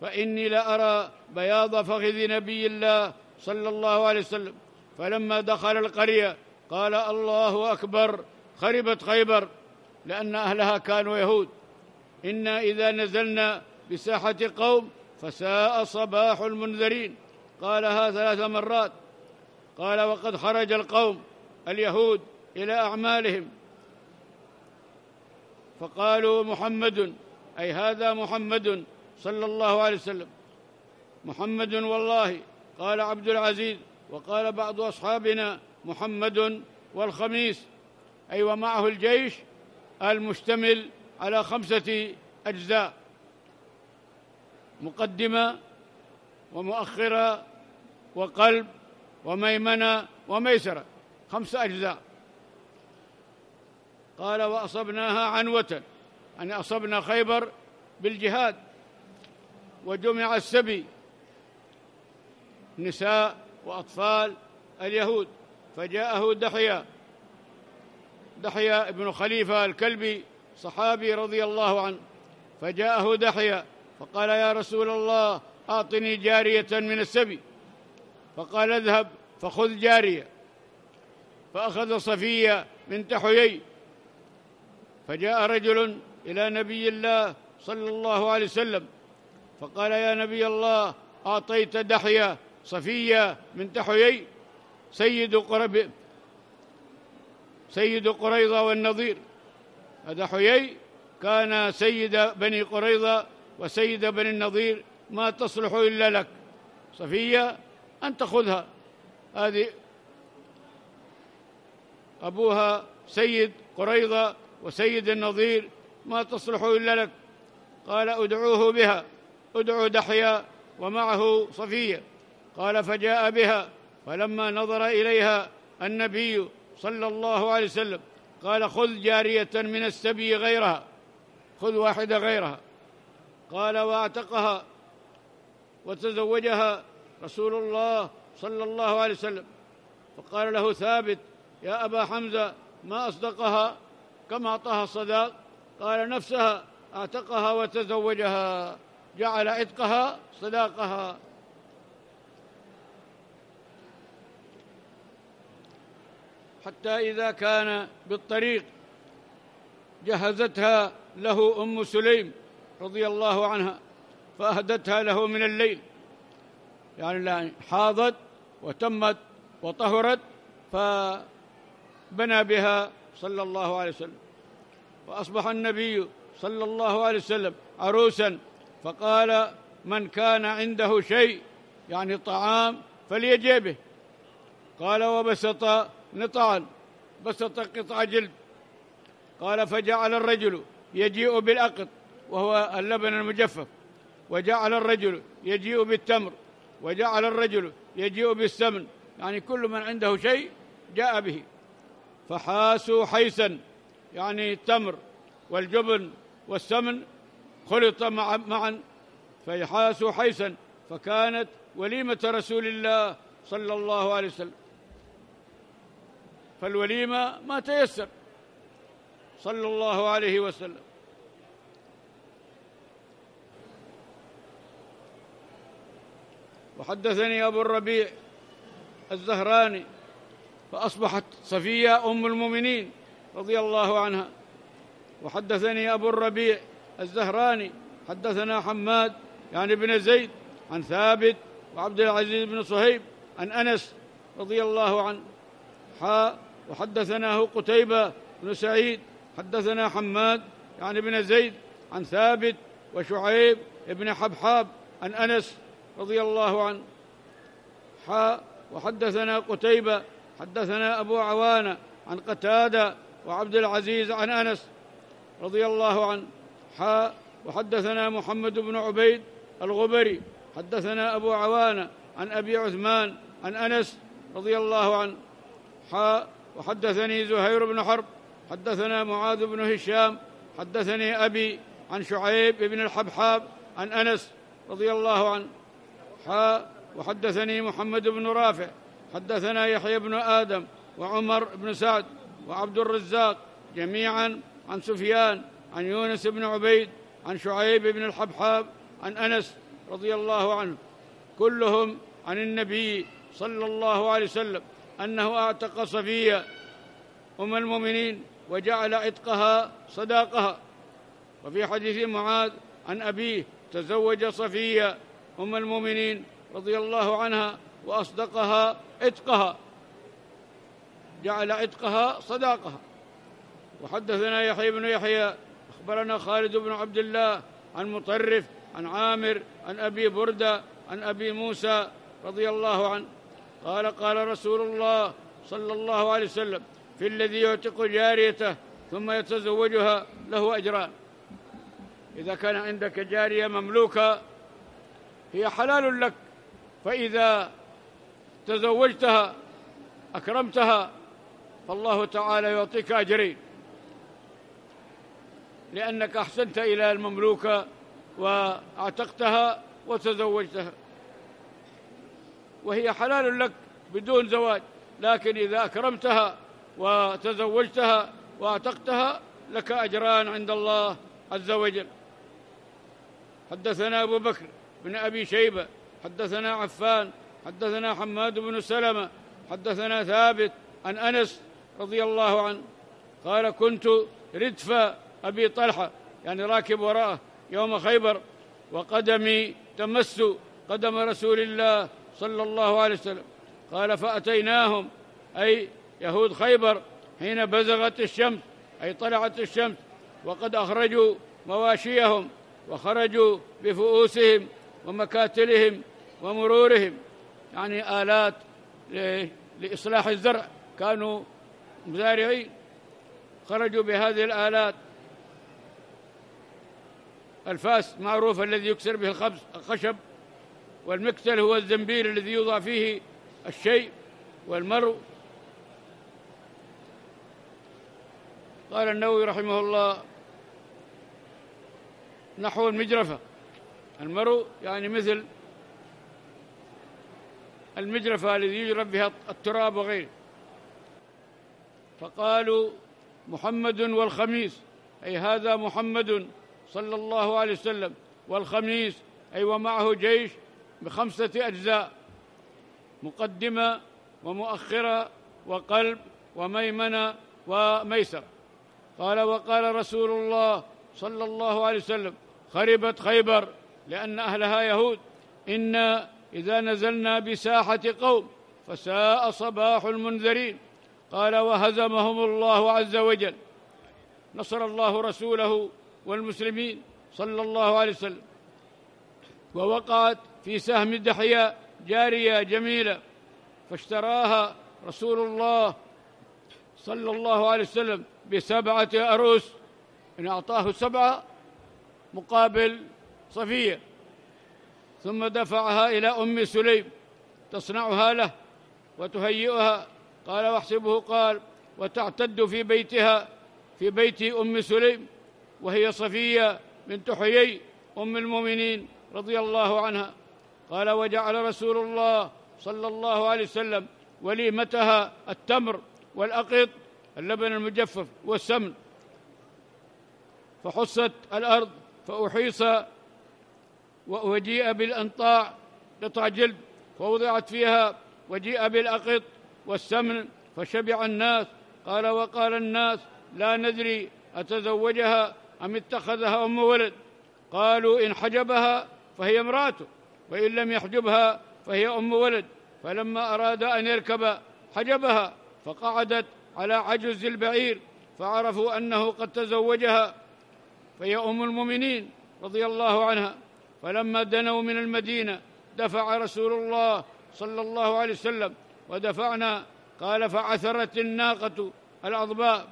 فإني لأرى بياض فخذ نبي الله صلى الله عليه وسلم. فلما دخل القرية قال الله أكبر، خربت خيبر، لأن أهلها كانوا يهود. إنا إذا نزلنا بساحة قوم فساء صباح المنذرين، قالها 3 مرات. قال وقد خرج القوم اليهود إلى أعمالهم، فقالوا محمد، أي هذا محمد صلى الله عليه وسلم، محمد والله. قال عبد العزيز وقال بعض أصحابنا محمد والخميس، أي ومعه الجيش المشتمل على 5 أجزاء، مقدمة ومؤخرة وقلب وميمنة وميسرة، 5 أجزاء. قال وأصبناها عنوة، أن أصبنا خيبر بالجهاد، وجمع السبي نساء وأطفال اليهود، فجاءه دحية ابن خليفة الكلبي صحابي رضي الله عنه، فجاءه دحية فقال يا رسول الله أعطني جارية من السبي، فقال اذهب فخذ جارية، فأخذ صفية بنت حيي. فجاء رجل إلى نبي الله صلى الله عليه وسلم فقال يا نبي الله أعطيت دحية صفية بنت حيي سيد قريظة والنظير. هذا حيي كان سيد بني قريظة وسيد بني النظير، ما تصلح إلا لك، صفية أن تأخذها، هذه أبوها سيد قريظة وسيد النظير، ما تصلح إلا لك. قال أدعوه بها، أدعو دحية ومعه صفية. قال فجاء بها، فلما نظر إليها النبي صلى الله عليه وسلم قال خذ جارية من السبي غيرها، خذ واحدة غيرها. قال واعتقها وتزوجها رسول الله صلى الله عليه وسلم. فقال له ثابت يا أبا حمزة ما أصدقها، كم أعطاها الصداق؟ قال نفسها اعتقها وتزوجها، جعل عتقها صداقها. حتى إذا كان بالطريق جهزتها له أم سليم رضي الله عنها فأهدتها له من الليل، يعني حاضت وتمت وطهرت، فبنى بها صلى الله عليه وسلم. وأصبح النبي صلى الله عليه وسلم عروسا، فقال من كان عنده شيء يعني طعام فليجيء به. قال وبسط نطعا، بسط قطع جلد. قال فجعل الرجل يجيء بالأقط وهو اللبن المجفف، وجعل الرجل يجيء بالتمر، وجعل الرجل يجيء بالسمن، يعني كل من عنده شيء جاء به. فحاسوا حيسا يعني التمر والجبن والسمن خلط معا، فيحاسوا حيسا، فكانت وليمة رسول الله صلى الله عليه وسلم. فالوليمة ما تيسر صلى الله عليه وسلم. وحدثني أبو الربيع الزهراني، فأصبحت صفية أم المؤمنين رضي الله عنها. وحدثني أبو الربيع الزهراني حدثنا حماد يعني بن زيد عن ثابت وعبد العزيز بن صهيب عن أنس رضي الله عنه. وحدثناه قتيبة بن سعيد حدثنا حماد يعني بن زيد عن ثابت وشعيب بن حبحاب عن أنس رضي الله عنه. وحدثنا قتيبة حدثنا أبو عوانة عن قتادة وعبد العزيز عن أنس رضي الله عنه. وحدثنا محمد بن عبيد الغبري حدثنا أبو عوانة عن أبي عثمان عن أنس رضي الله عنه. وحدثني زهير بن حرب حدثنا معاذ بن هشام حدثني أبي عن شعيب بن الحبحاب عن أنس رضي الله عنه. وحدثني محمد بن رافع حدثنا يحيى بن آدم وعمر بن سعد وعبد الرزاق جميعا عن سفيان عن يونس بن عبيد عن شعيب بن الحبحاب عن أنس رضي الله عنه، كلهم عن النبي صلى الله عليه وسلم أنه أعتق صفية أم المؤمنين وجعل عتقها صداقها. وفي حديث معاذ عن أبيه تزوج صفية أم المؤمنين رضي الله عنها وأصدقها عتقها، جعل عتقها صداقها. وحدثنا يحيى بن يحيى أخبرنا خالد بن عبد الله عن مطرف عن عامر عن أبي بردة عن أبي موسى رضي الله عنه قال قال رسول الله صلى الله عليه وسلم في الذي يعتق جاريته ثم يتزوجها له أجران. إذا كان عندك جارية مملوكة هي حلال لك، فإذا تزوجتها أكرمتها فالله تعالى يعطيك أجرين، لأنك أحسنت إلى المملوكة وأعتقتها وتزوجتها وهي حلال لك بدون زواج، لكن إذا أكرمتها وتزوجتها وأعتقتها لك أجران عند الله عز وجل. حدثنا أبو بكر بن أبي شيبة حدثنا عفان حدثنا حماد بن سلمة حدثنا ثابت عن أنس رضي الله عنه قال كنت ردف أبي طلحة يعني راكب وراءه يوم خيبر، وقدمي تمس قدم رسول الله صلى الله عليه وسلم. قال فأتيناهم أي يهود خيبر حين بزغت الشمس أي طلعت الشمس، وقد أخرجوا مواشيهم وخرجوا بفؤوسهم ومكاتلهم ومرورهم، يعني آلات لإصلاح الزرع، كانوا مزارعين، خرجوا بهذه الآلات الفاس معروف الذي يكسر به الخشب، والمكتل هو الزنبيل الذي يوضع فيه الشيء والمرء. قال النووي رحمه الله نحو المجرفة، المرء يعني مثل المجرفة الذي يجرف بها التراب وغيره. فقالوا محمد والخميس أي هذا محمد صلى الله عليه وسلم، والخميس أي ومعه جيش بخمسة أجزاء، مقدمة ومؤخرة وقلب وميمنة وميسر. قال: وقال رسول الله صلى الله عليه وسلم: خربت خيبر لأن أهلها يهود، إنا إذا نزلنا بساحة قوم فساء صباح المنذرين. قال: وهزمهم الله عز وجل، نصر الله رسوله والمسلمين صلى الله عليه وسلم. ووقعت في سهم الدحياء جارية جميلة، فاشتراها رسول الله صلى الله عليه وسلم ب7 أروس، إن أعطاه 7 مقابل صفية، ثم دفعها إلى أم سليم تصنعها له وتهيئها. قال: واحسبه، قال: وتعتد في بيتها، في بيت أم سليم، وهي صفية بنت حيي أم المؤمنين رضي الله عنها. قال: وجعل رسول الله صلى الله عليه وسلم وليمتها التمر والأقط، اللبن المجفف والسمن، فحصت الأرض فأحيص وجيء بالأنطاع قطع جلد فوضعت فيها، وجيء بالأقط والسمن فشبع الناس. قال: وقال الناس: لا ندري أتزوجها أم اتخذها أم ولد. قالوا: إن حجبها فهي امرأته، وإن لم يحجبها فهي أم ولد. فلما أراد أن يركب حجبها، فقعدت على عجز البعير، فعرفوا أنه قد تزوجها، فهي أم المؤمنين رضي الله عنها. فلما دنوا من المدينة دفع رسول الله صلى الله عليه وسلم، ودفعنا. قال: فعثرت الناقة العظباء،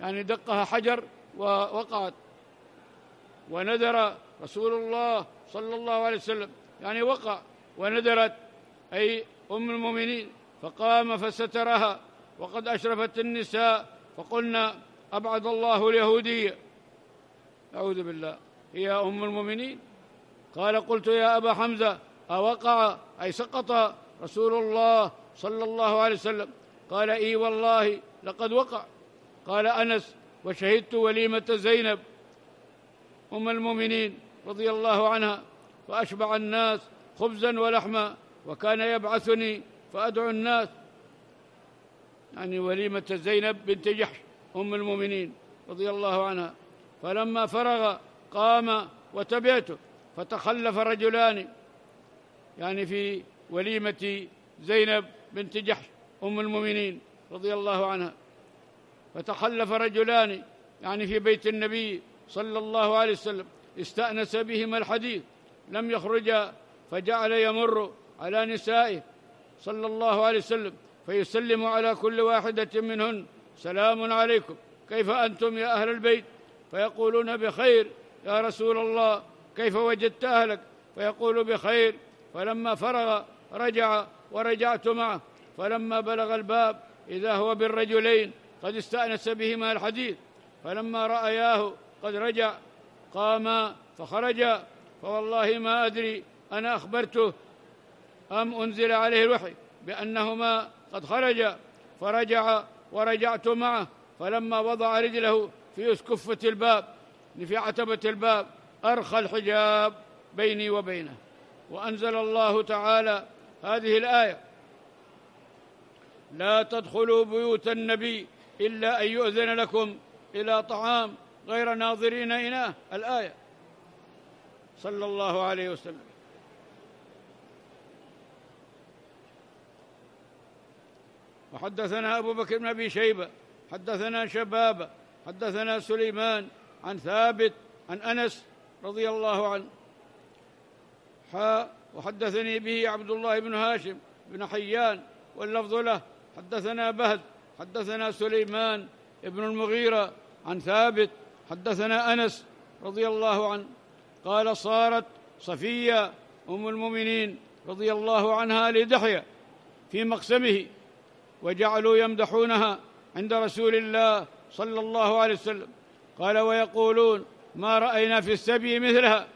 يعني دقها حجر ووقعت، وندر رسول الله صلى الله عليه وسلم، يعني وقع وندرت، أي أم المؤمنين، فقام فسترها. وقد أشرفت النساء، فقلنا: أبعد الله اليهودية، أعوذ بالله، هي أم المؤمنين. قال: قلت: يا أبا حمزة، أوقع أي سقط رسول الله صلى الله عليه وسلم؟ قال: إي والله لقد وقع. قال أنس: وشهدت وليمة زينب أم المؤمنين رضي الله عنها، فأشبع الناس خبزا ولحما، وكان يبعثني فأدعو الناس، يعني وليمة زينب بنت جحش أم المؤمنين رضي الله عنها. فلما فرغ قام وتبعته، فتخلف رجلان، يعني في وليمة زينب بنت جحش أم المؤمنين رضي الله عنها، فتخلف رجلان، يعني في بيت النبي صلى الله عليه وسلم، استأنس بهما الحديث، لم يخرجا، فجعل يمر على نسائه صلى الله عليه وسلم فيسلم على كل واحدة منهن: سلام عليكم، كيف أنتم يا أهل البيت؟ فيقولون: بخير يا رسول الله، كيف وجدت أهلك؟ فيقول: بخير. فلما فرغ رجع، ورجعت معه، فلما بلغ الباب إذا هو بالرجلين قد استأنس بهما الحديث، فلما رأياه قد رجع قاما فخرجا. فوالله ما أدري أنا أخبرته أم أنزل عليه الوحي بأنهما قد خرجا، فرجع ورجعت معه. فلما وضع رجله في سكفة الباب، في عتبة الباب، أرخى الحجاب بيني وبينه. وأنزل الله تعالى هذه الآية: لا تدخلوا بيوت النبي إلا أن يؤذن لكم إلى طعام غير ناظرين إناه الآية، صلى الله عليه وسلم. وحدثنا أبو بكر بن أبي شيبة، حدثنا شبابة، حدثنا سليمان عن ثابت عن أنس رضي الله عنه، وحدثني به عبد الله بن هاشم بن حيان، واللفظ له: حدثنا بهز، حدثنا سليمان ابن المغيرة عن ثابت، حدثنا أنس رضي الله عنه قال: صارت صفية أم المؤمنين رضي الله عنها لدحية في مقسمه، وجعلوا يمدحونها عند رسول الله صلى الله عليه وسلم. قال: ويقولون: ما رأينا في السبي مثلها.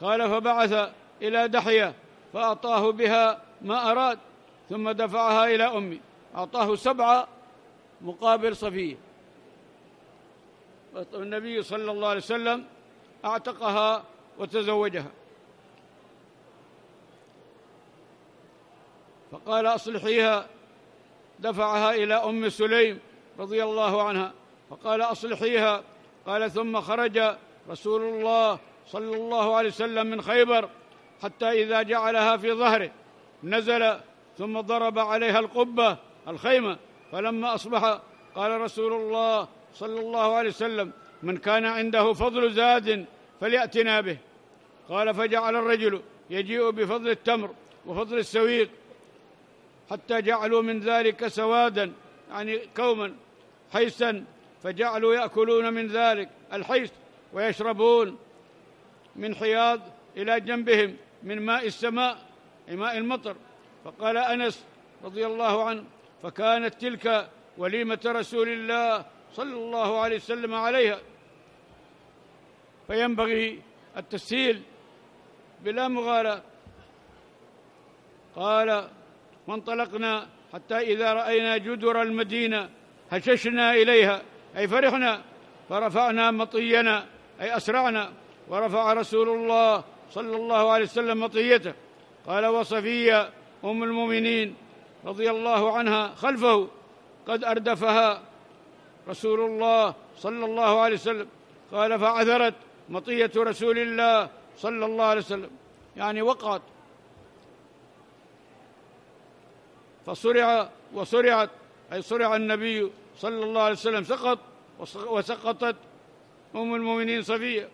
قال: فبعث إلى دحية فأعطاه بها ما أراد، ثم دفعها إلى أمي، أعطاه 7 مقابل صفية. النبي صلى الله عليه وسلم اعتقها وتزوجها. فقال أصلحيها، دفعها إلى أم سليم رضي الله عنها فقال أصلحيها. قال ثم خرج رسول الله صلى الله عليه وسلم من خيبر حتى إذا جعلها في ظهره نزل ثم ضرب عليها القبة الخيمة، فلما أصبح قال رسول الله صلى الله عليه وسلم من كان عنده فضل زاد فليأتنا به. قال فجعل الرجل يجيء بفضل التمر وفضل السويق حتى جعلوا من ذلك سوادا، يعني كوما حيسا، فجعلوا يأكلون من ذلك الحيس ويشربون من حياض إلى جنبهم من ماء السماء، ماء المطر. فقال أنس رضي الله عنه فكانت تلك وليمة رسول الله صلى الله عليه وسلم عليها. فينبغي التسهيل بلا مغالاة. قال وانطلقنا حتى إذا رأينا جدر المدينة هششنا إليها، أي فرحنا، فرفعنا مطينا، أي أسرعنا، ورفع رسول الله صلى الله عليه وسلم مطيته. قال وصفية أم المؤمنين رضي الله عنها خلفه قد أردفها رسول الله صلى الله عليه وسلم. قال فعثرت مطية رسول الله صلى الله عليه وسلم، يعني وقعت، فصرع وصرعت، أي صرع النبي صلى الله عليه وسلم، سقط وسقطت أم المؤمنين صفية.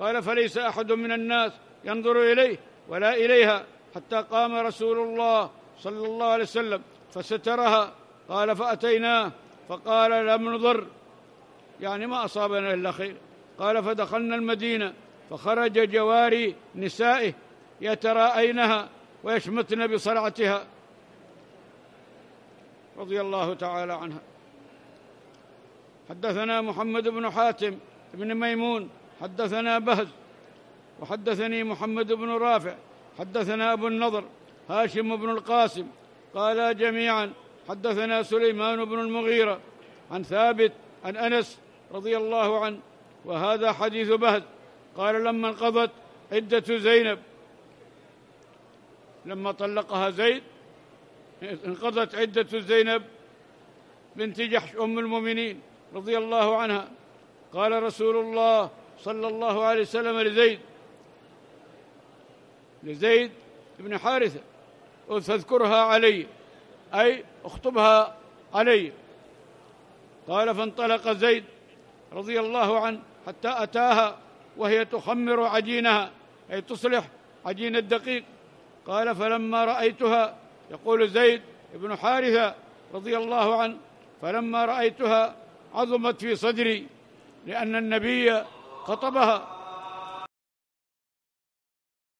قال فليس أحد من الناس ينظر إليه ولا إليها حتى قام رسول الله صلى الله عليه وسلم فسترها. قال فأتيناه فقال لم نضر، يعني ما أصابنا إلا خير. قال فدخلنا المدينة فخرج جواري نسائه يتراءينها ويشمتن بصرعتها رضي الله تعالى عنها. حدثنا محمد بن حاتم بن ميمون حدثنا بهز، وحدثني محمد بن رافع، حدثنا أبو النضر هاشم بن القاسم قال جميعا حدثنا سليمان بن المغيرة عن ثابت عن أنس رضي الله عنه، وهذا حديث بهز. قال لما انقضت عدة زينب، لما طلقها زيد انقضت عدة زينب بنت جحش أم المؤمنين رضي الله عنها. قال رسول الله صلى الله عليه وسلم لزيد بن حارثة فاذكرها علي، أي اخطبها علي. قال فانطلق زيد رضي الله عنه حتى أتاها وهي تخمر عجينها، أي تصلح عجين الدقيق. قال فلما رأيتها، يقول زيد بن حارثة رضي الله عنه، فلما رأيتها عظمت في صدري لأن النبي خطبها